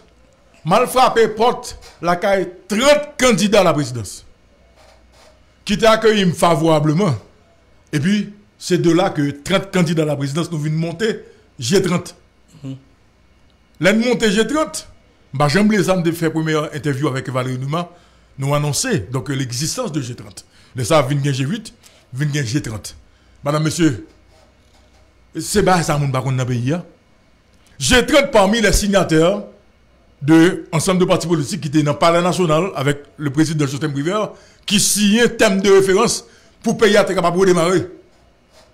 mal frappé porte la caille trente candidats à la présidence qui t'a accueilli favorablement. Et puis, c'est de là que trente candidats à la présidence nous viennent monter G trente. Mm-hmm. L'un monter G trente, bah, j'aime les âmes de faire première interview avec Valérie Duma, nous annoncer donc l'existence de G trente. De ça, vient G huit, vient G trente. Madame, monsieur, c'est pas ça mon baron dans le pays. G trente parmi les signataires de l'ensemble de partis politiques qui étaient dans le Palais national avec le président Joseph River, qui signait un thème de référence pour payer à être capable de démarrer.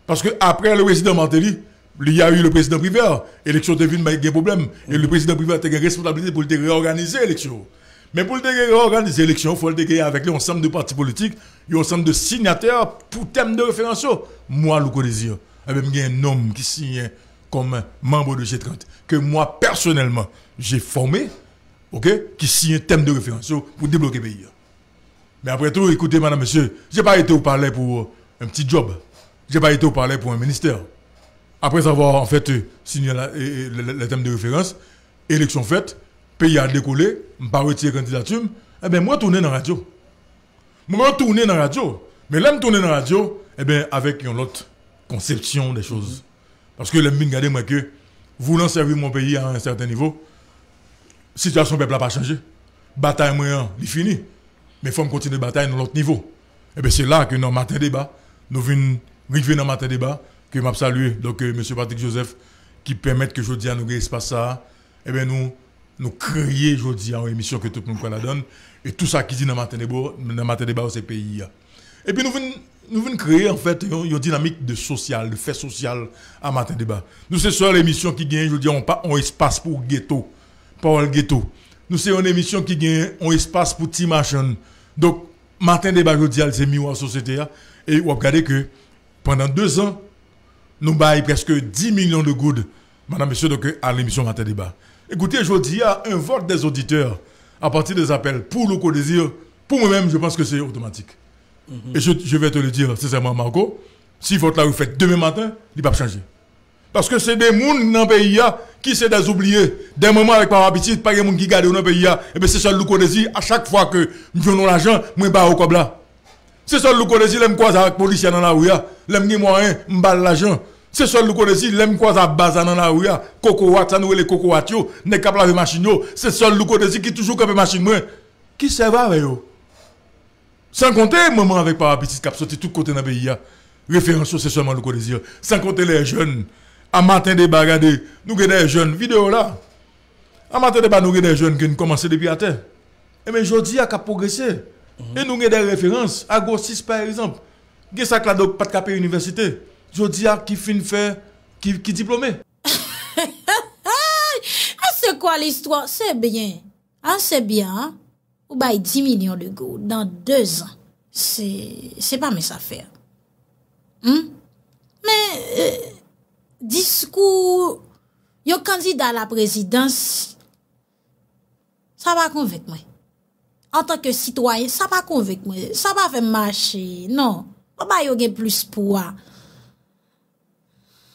Parce que après le président Martelly, il y a eu le président River, l'élection de ville mais il y a un problème. Et le président River a une responsabilité pour le réorganiser l'élection. Mais pour le réorganiser l'élection, il faut le dégager avec l'ensemble de partis politiques et l'ensemble de signataires pour thème de référence. Moi, Louko Désir, il y a un homme qui signe comme membre de G trente, que moi, personnellement, j'ai formé, okay, qui signe un thème de référence pour débloquer le pays. Mais après tout, écoutez, madame, monsieur, je n'ai pas été au palais pour un petit job. Je n'ai pas été au palais pour un ministère. Après avoir, en fait, signé la, et, et, le, le thème de référence, élection faite, pays a décollé, je n'ai pas retiré la candidature, eh bien, moi, je tournais dans la radio. Moi, je tournais dans la radio. Mais là, je tournais dans la radio, eh bien, avec une autre conception des choses. Parce que les mines, regardez, moi, que voulant servir mon pays à un certain niveau, la situation du peuple n'a pas changé. Bataille moyen, il est fini. Mais il faut continuer de bataille dans l'autre niveau. Et bien c'est là que dans Matin Débat, nous venons arriver dans Matin Débat, que je salue donc euh, M. Patrick Joseph, qui permet que je dis à nous que l'espace ça, et bien nous, nous créons, je dis, en émission que tout le monde la donne, et tout ça qui dit dans Matin Débat, dans Matin Débat, c'est pays. Et puis nous venons, nous venons créer en fait une dynamique de social, de fait social à Matin Débat. Nous c'est sur l'émission qui gagne, je dis, on pas un espace pour ghetto, pas le ghetto. Nous c'est une émission qui gagne un espace pour petit machin. Donc, Matin Débat, je dis, c'est miroir société. Et vous regardez que pendant deux ans, nous baillons presque dix millions de goudes, madame, monsieur, donc, à l'émission Matin Débat. Écoutez, je dis, il y a un vote des auditeurs à partir des appels pour Louko Désir. Pour moi-même, je pense que c'est automatique. Mm-hmm. Et je, je vais te le dire, sincèrement, Marco, si votre là vous faites demain matin, il ne va pas changer. Parce que c'est des gens dans le pays qui sont des oubliés. Des moments avec par habitude, pas des gens qui gardent dans le pays. Et bien c'est ça Louko Désir. À chaque fois que nous venons l'argent, nous sommes au câble. C'est ça Louko Désir, nous sommes croisés avec les policiers dans la rue. Nous sommes moyens, nous sommes l'argent. C'est ça Louko Désir, nous sommes croisés avec Baza dans la rue. Cocoat, ça nous est les cocoats, nous sommes capables avec les machines. C'est ça Louko Désir qui toujours capable avec les machines. Qui servent avec eux? Sans compter les moments avec par habitude qui sortent de tous côtés dans le pays. Référence, c'est seulement Louko Désir. Sans compter les jeunes. À Matin Débat, regardez, nous avons des jeunes, vidéo là. À Matin Débat, nous avons des jeunes qui ont commencé depuis à terre. Et bien, je dis, il y a qu'à progresser. Mm-hmm. Et nous avons des références. À Gosis, par exemple, il y a ça qui n'a pas de cap à l'université. Je dis, qui fin fait, qui, qui diplômé. C'est quoi l'histoire? C'est bien. Ah, c'est bien. Ou bien, dix millions de gouttes dans deux ans. C'est pas mes affaires. Hmm? Mais. Euh... Discours, yo candidat à la présidence, ça va convaincre moi. En tant que citoyen, ça va convaincre moi. Ça va faire marcher. Non. Papa yo gen plus poids.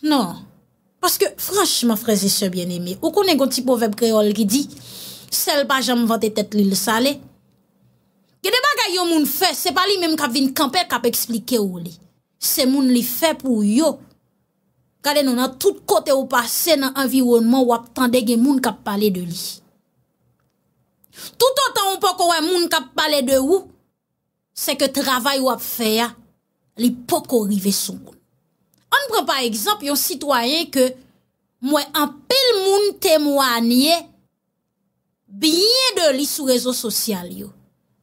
Non. Parce que, franchement, frères et sœurs bien-aimés, ou connaît un petit proverbe créole qui dit, celle pas jamais vanté tête l'île salée. Gede bagay yo moun fait, c'est pas lui même qui vient camper, qui expliquer ou li. C'est moun li fait pour yo. Regardez nous dans tout côté où passé dans environnement où attendait des moun qui parler de lui. Tout autant on peut qu'on moun qui parler de ou, c'est que travail ou a faire, li pas arriver sous moun. On prend par exemple un citoyen que moi en pile moun témoigner bien de lui sur réseaux sociaux yo.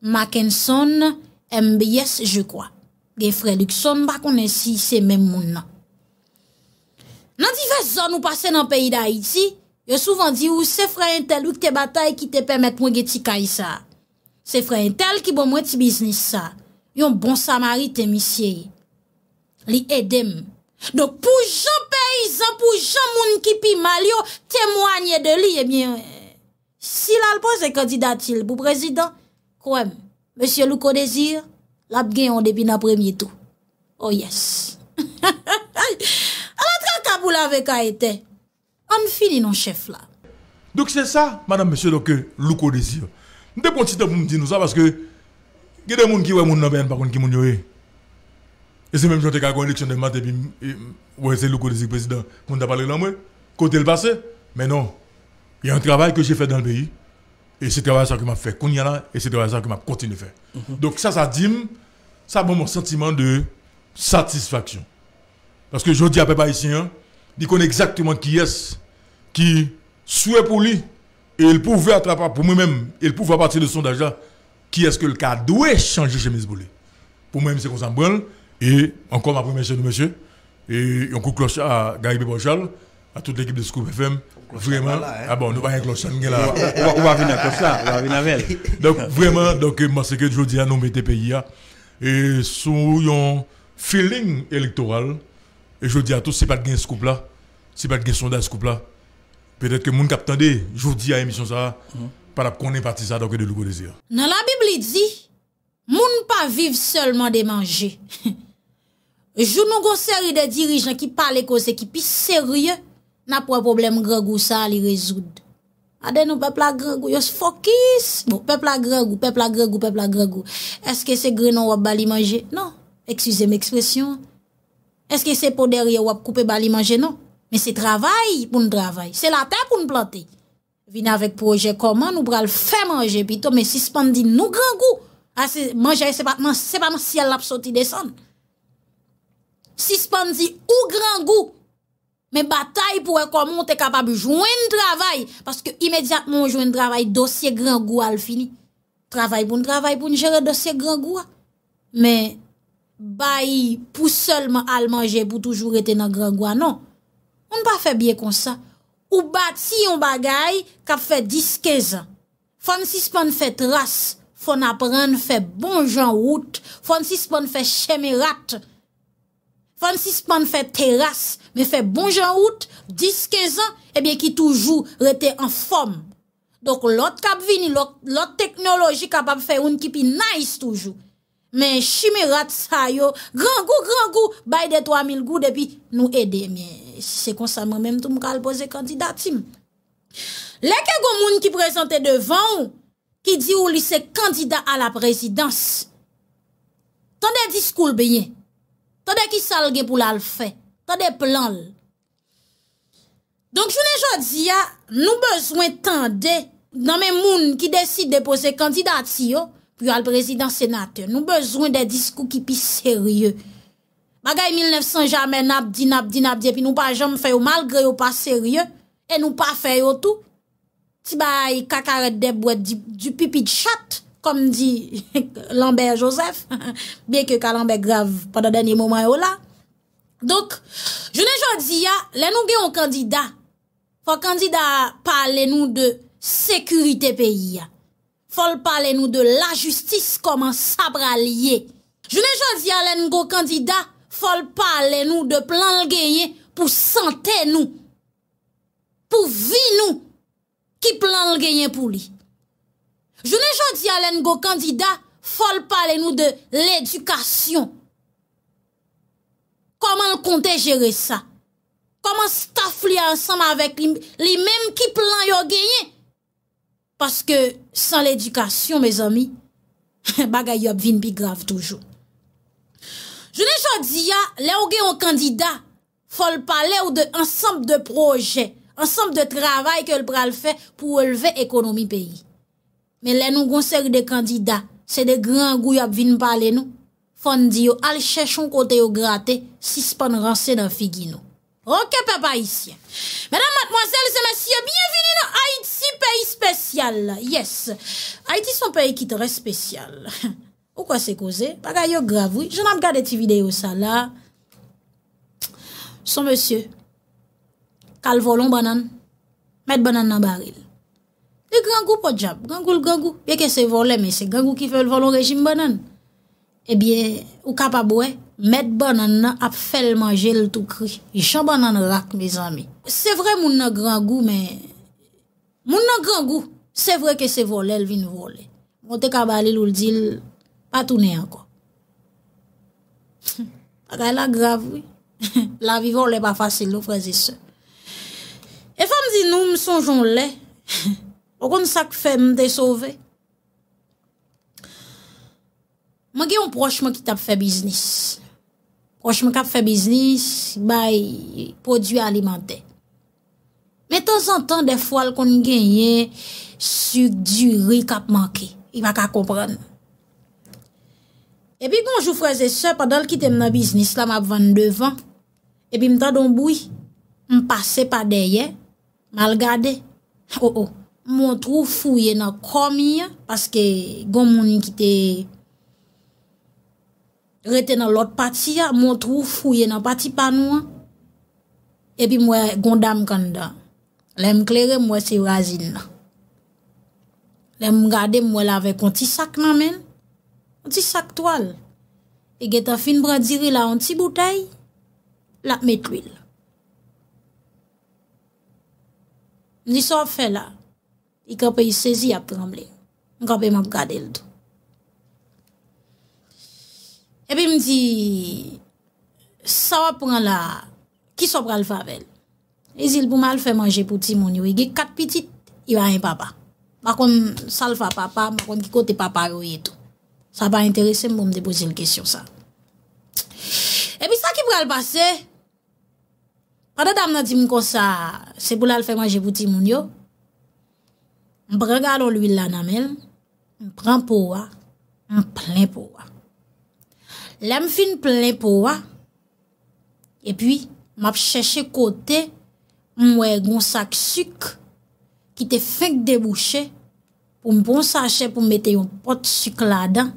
Mackinson, M B S je crois. Des frères Luxon pas connait si c'est même moun nan. Dans diverses zones où passé dans le pays d'Haïti, yo souvent dit ou c'est frère tel ou te bataille qui te permet de gagner ti kay ça. C'est frère tel qui bon moi ti business ça. Yon bon samaritain monsieur. Li aidem. Donc pour gens paysans, pour gens moun ki pi mal yo, témoigner de lui eh bien si la pose candidatil pour président, quoi monsieur Louko Désir, l'a gagné depuis dans premier tour. Oh yes. Alors, quand vous l'avez été, on finit non chef là. Donc c'est ça, madame, monsieur, donc Louko Désir. Je vais continuer pour me dire ça parce que il y a des gens qui ont des gens par contre qui ont des. Et c'est même quand tu as une élection de matin, ouais, c'est Louko Désir président, on t'a parlé de moi, côté le passé. Mais non, il y a un travail que j'ai fait dans le pays. Et c'est le travail ça que m'a fait qu'on y a là, et c'est le travail ça que m'a continué à faire. Mm-hmm. Donc ça, ça dit, ça donne mon sentiment de satisfaction. Parce que je dis à Papa ici, hein, il connaît exactement qui est, qui souhaite pour lui, et il pouvait attraper pour moi-même, il pouvait à partir de ce sondage-là, qui est-ce que le cas doit changer chez Miss Boulay. Pour moi-même, c'est qu'on s'en branle, et encore ma première chaîne de monsieur, et on cloche à Gary Bouchal, à toute l'équipe de Scoop F M, vraiment, là, hein. Ah bon, nous va avec l'Ochan, on va venir comme ça, on va venir avec elle. Donc vraiment, donc, moi c'est que je dis à nous mettez pays, et sous un feeling électoral, et je dis à tous, si pas de gain Scoop là, si pas de gain sondage Scoop là, peut-être que mon cap tendez, je dis à l'émission ça, par rapport qu'on est parti ça, donc de Louko Désir. Dans la Bible dit, moun pas vivre seulement de manger. Je nous une série de dirigeants qui parlent cause qui plus sérieux. N'a pas de problème grand goût ça li résoudre. Adé nous peuple la grand goût, yo focus. Bon peuple la grand goût, peuple la grand goût, peuple la grand goût. Est-ce que c'est grenon ou bali manger? Non, excusez m'expression. Est-ce que c'est pour derrière ou couper bali manger? Non, mais c'est travail pour nous travail. C'est la terre pour nous planter. Vin avec projet comment nous pral faire manger plutôt mais suspendre nous grand goût. Ah c'est manger c'est pas c'est pas ciel l'a sorti descendre. Suspendre ou grand goût. Mais bataille pour comment on est capable de joindre travail. Parce que immédiatement on joint travail, dossier grand goût al fini. Travail pour un travail pour gérer dossier grand goût. Mais, bail pour seulement al manger pour toujours être dans grand goût. Non. On ne pas fait bien comme ça. Ou bâti un bagay qui fait dix à quinze ans. Fon suspend fait trace. Fon apprendre fait bon genre route. Fon suspend fait chemerat. Francis Pan fait terrasse, mais fait bon genre route, dix à quinze ans, et bien qui toujours rete en forme. Donc l'autre cap vini, l'autre technologie capable faire une qui pi nice toujours. Mais chimérat sa yo, grand goût, grand goût, bail de trois mille goûts depuis nous aider. Mais c'est comme ça moi-même tout m'kal poser candidat tim. Les quelques moun qui présente devant ou, qui dit ou li c'est candidat à la présidence. Tendez discours bien. Tandis qui salgue pour la le fait. Tandis plan. Donc, je ne dis pas, nous besoin tendre dans les moun qui décident de poser candidature pour le président sénateur. Nous besoin des discours qui plus sérieux. Bagay mille neuf cents jamais nap di nap di nap di puis nous pas jamais fait malgré ou pas sérieux et nous pas fait tout. Ti bay cacarette de boîte du, du pipi de chat. Comme dit Lambert Joseph, bien que Calambert grave pendant dernier moment là. Donc, je ne dis pas, les nous avons un candidat. Faut candidat parler nous de sécurité pays. Faut parler nous de la justice, comment ça bralier. Je ne dis pas, les nous avons candidat. Faut parler nous de plan gagné pour santé nous. Pour vie nous. Qui plan gagné pour lui? Je ne dis à l'engo candidat, faut parler nous de l'éducation. Comment comptez gérer ça? Comment staff li ensemble avec les mêmes qui plan yo gagné? Parce que sans l'éducation, mes amis, bagay yo vin pi grave toujours. Je ne dis à l'engo candidat, faut parler ou de ensemble de projets, ensemble de travail que le bral fait pour relever économie pays. Mais là, nous avons des candidats. C'est des grands goûts qui viennent parler nous. Fondi, al chercher un côté au gratter, si ce pas rancé dans figi nous. Ok, papa ici. Mesdames, mademoiselles et messieurs, bienvenue dans Haïti, pays spécial. Yes. Haïti, son pays qui est très spécial. Pourquoi c'est causé? Bagay yo grave, oui. Je n'ai pas regardé tes vidéos, ça là. Son monsieur, calvolon banane, mettre banane dans baril. Le grand goût pour job, grand goût le grand goût. Bien que c'est volé, mais c'est grand goût qui fait le voler au régime banane. Eh bien, ou capable, mettre banane à faire manger le tout cri. Jean banane rack, mes amis. C'est vrai, mon grand goût, mais. Mon grand goût, c'est vrai que c'est volé, elle vient voler. Mon te kabali l'oul dit, pas tourner encore. Bagay la grave, oui. La vie volée pas facile, nos frères et sœurs. Et femme dit, nous, me songeons-les. Ou kon ça que fait me sauver. Moi gen un proche moi qui t'a fait business. Proche moi qui fait business bay produits alimentaires. Mais de temps en temps des fois qu'on gagne sucre du riz qui manqué, il va pas comprendre. Et puis bonjour frères et sœurs, pendant qu'il était dans business là m'a vingt-deux ans. Et puis m'tend un bruit, m'passé par derrière, m'a regardé. Oh oh, m'on trouve fouillé dans commis parce que gon moun qui était rete dans l'autre partie, m'on trouve fouillé dans partie panou. Et puis moi gon dame kanda. L'aime claire moi c'est Razine. L'aime regarder moi là avec un petit sac nan men. Un petit sac toile. Et get en fin brandiri la un petit bouteille. La mettre l'huile. Ni ça fait là. Il campe il saisi à trembler. On campe m'a regarder le tout. Et puis me dit ça va prendre là qui s'en prend le favel. Et il pour mal faire manger pour petit mon yo. Il y a quatre petites, il a un papa. Par contre ça le fait papa, par contre qui côté papa yo et tout. Ça va intéresser moi me déposer une question ça. Et puis ça qui va passer pendant dame n'a dit comme ça, c'est pour la faire manger pour ti moun yo. On prend galon l'huile là nan mel, on prend poa, on plein poa. L'aime fin plein poa. Et puis m'a chercher côté moi gon sac sucre qui te fin déboucher. Pour un bon sachet pour mettre un pot de sucre là-dedans,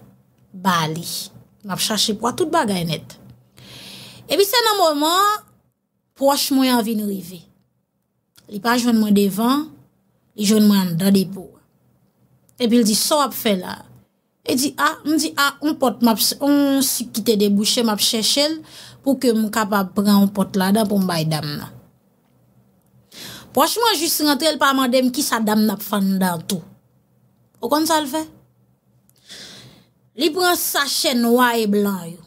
bali. M'a chercher pour toute bagaille net. Et puis c'est un moment proche moi en vient arriver. Il pas joindre moi devant, il joindre moi dans dépôt. Et puis il dit ça va faire là. Il dit ah, me dit ah, on porte m'a on qui te déboucher m'a chercher pour que me capable prendre un pot là-dedans pour bail dame. Proche moi juste rentrer le pas mandem qui sa dame n'a fan dans tout. Au comme ça le fait. Il prend sachet noir et blanc yo.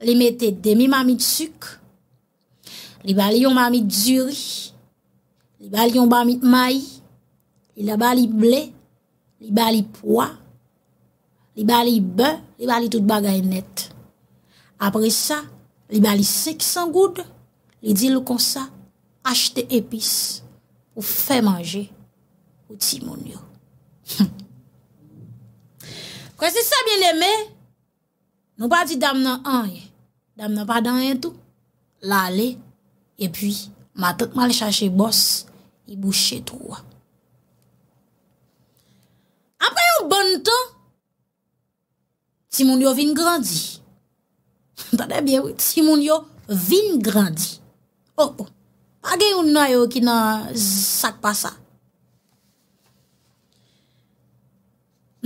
Li mette demi-mamie de sucre. Li bali yon mamie du riz. Li bali yon mamie de maïs. Li bali blé. Li bali pois. Li bali beurre. Li bali tout bagay net. Après ça, li bali cinq cents goudes. Li dit le comme ça, acheter épices pour faire manger au timon yo. Quand c'est ça bien aimé, nous pas dit dame nan rien. Dame nan pas dans rien tout. L'aller et puis ma tante mal chercher boss, il boucher tout. Après un bon temps, si moun yo vinn grandi. Entendez bien oui, si moun yo vinn grandi. Oh oh. Pas gen yon nan yo ki nan sac pas ça.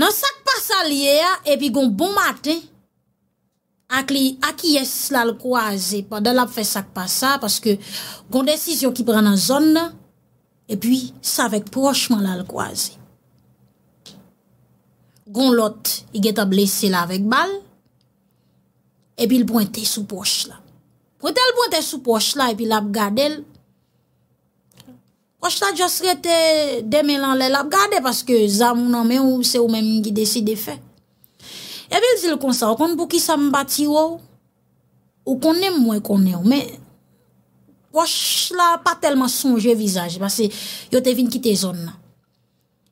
Nan sac pas ça lié et puis gon bon matin Akli, aki yes la le croisé pendant la fait ça pas ça parce que gon décision qui prend dans zone et puis ça avec prochement la le croisé. Gon l'autre, il est blessé là avec balle et puis il pointé sous poche là. Quand elle pointé sous poche là et puis l'a regardé. Poche là juste rete démêlant l'a regardé parce que zam non mais c'est ou même qui décide de faire. Et bien, il dit le constat, on pour qui ça me bâtit ou, ou qu'on aime moins qu'on aime, mais, proche là, pas tellement songer visage, parce que, yo te vin quitter zone là.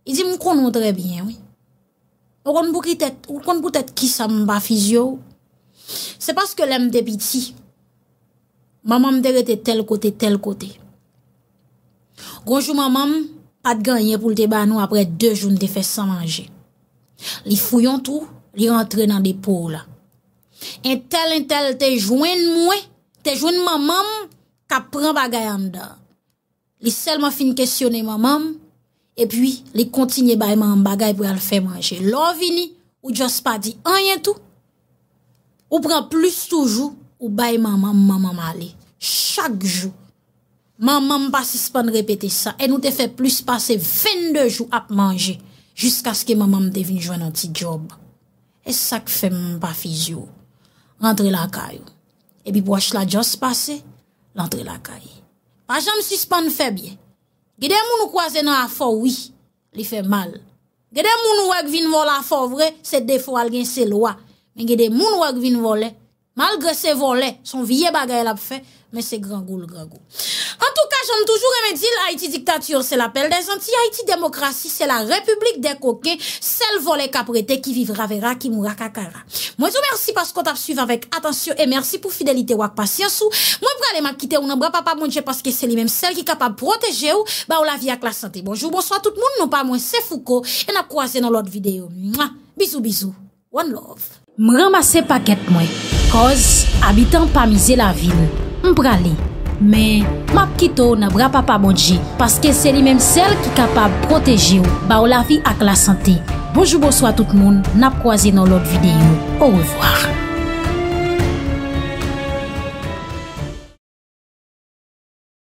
Il dit, m'connon très bien, oui. Ou qu'on pour qui tête, ou qu'on pour tête qui ça me bat physio. C'est parce que l'aime de petit. Maman me derrete tel côté, tel côté. Gonjou maman, pas de gagner pour le débat nous après deux jours de fait sans manger. Li fouillon tout. Li rentre dans des pots là. Un tel, un tel, te jouen moi, te jouen maman, ka pran bagay an dan. Li seulement fin questionner maman, et puis li continue bay maman bagay pour al faire manger. L'on vini, ou just pas dit rien tout. Ou prend plus toujours, ou bay maman, maman malé. Chaque jour, maman pas suspendre répéter ça. Et nous te fait plus passer vingt-deux jours à manger, jusqu'à ce que maman me devine joindre un petit job. Et ça que fait mon pas physio. Rentrer la caille. Et puis, pour la juste passer, l'entrer la caille. Pas jamais suspendre fait bien. Gade moun nou croiser dans la fort oui, li fait mal. Gade moun nou wèk vinn voler la fort vrai, c'est défaut al gen c'est loi. Mais gade moun nou wèk vinn voler, malgré ses volets, son vieux bagay l'a fait, mais c'est grand goul grand goul. En tout cas, j'aime toujours aimer dire Haïti dictature, c'est l'appel des Antilles, Haïti démocratie, c'est la république des coquins, c'est le volet caprété qui vivra verra, qui mourra kakara. Moi, je vous remercie parce qu'on t'a suivi avec attention et merci pour fidélité ou patience ou. Moi, je vais aller m'quitter ou non, bras papa mon Dieu parce que c'est lui-même celle qui est capable de protéger ou, bah, ou la vie avec la santé. Bonjour, bonsoir tout le monde, non pas moi, c'est Foucault et n'a croisé dans l'autre vidéo. Mouah. Bisous, bisous. One love. M'ramasse paquet moi. Cause, habitant pas miser la ville. M'bralé. Mais, ma petite n'a bra papa bonji, parce que c'est lui-même celle qui est capable de protéger ou la vie avec la santé. Bonjour, bonsoir tout le monde, n'a croisé dans l'autre vidéo. Au revoir.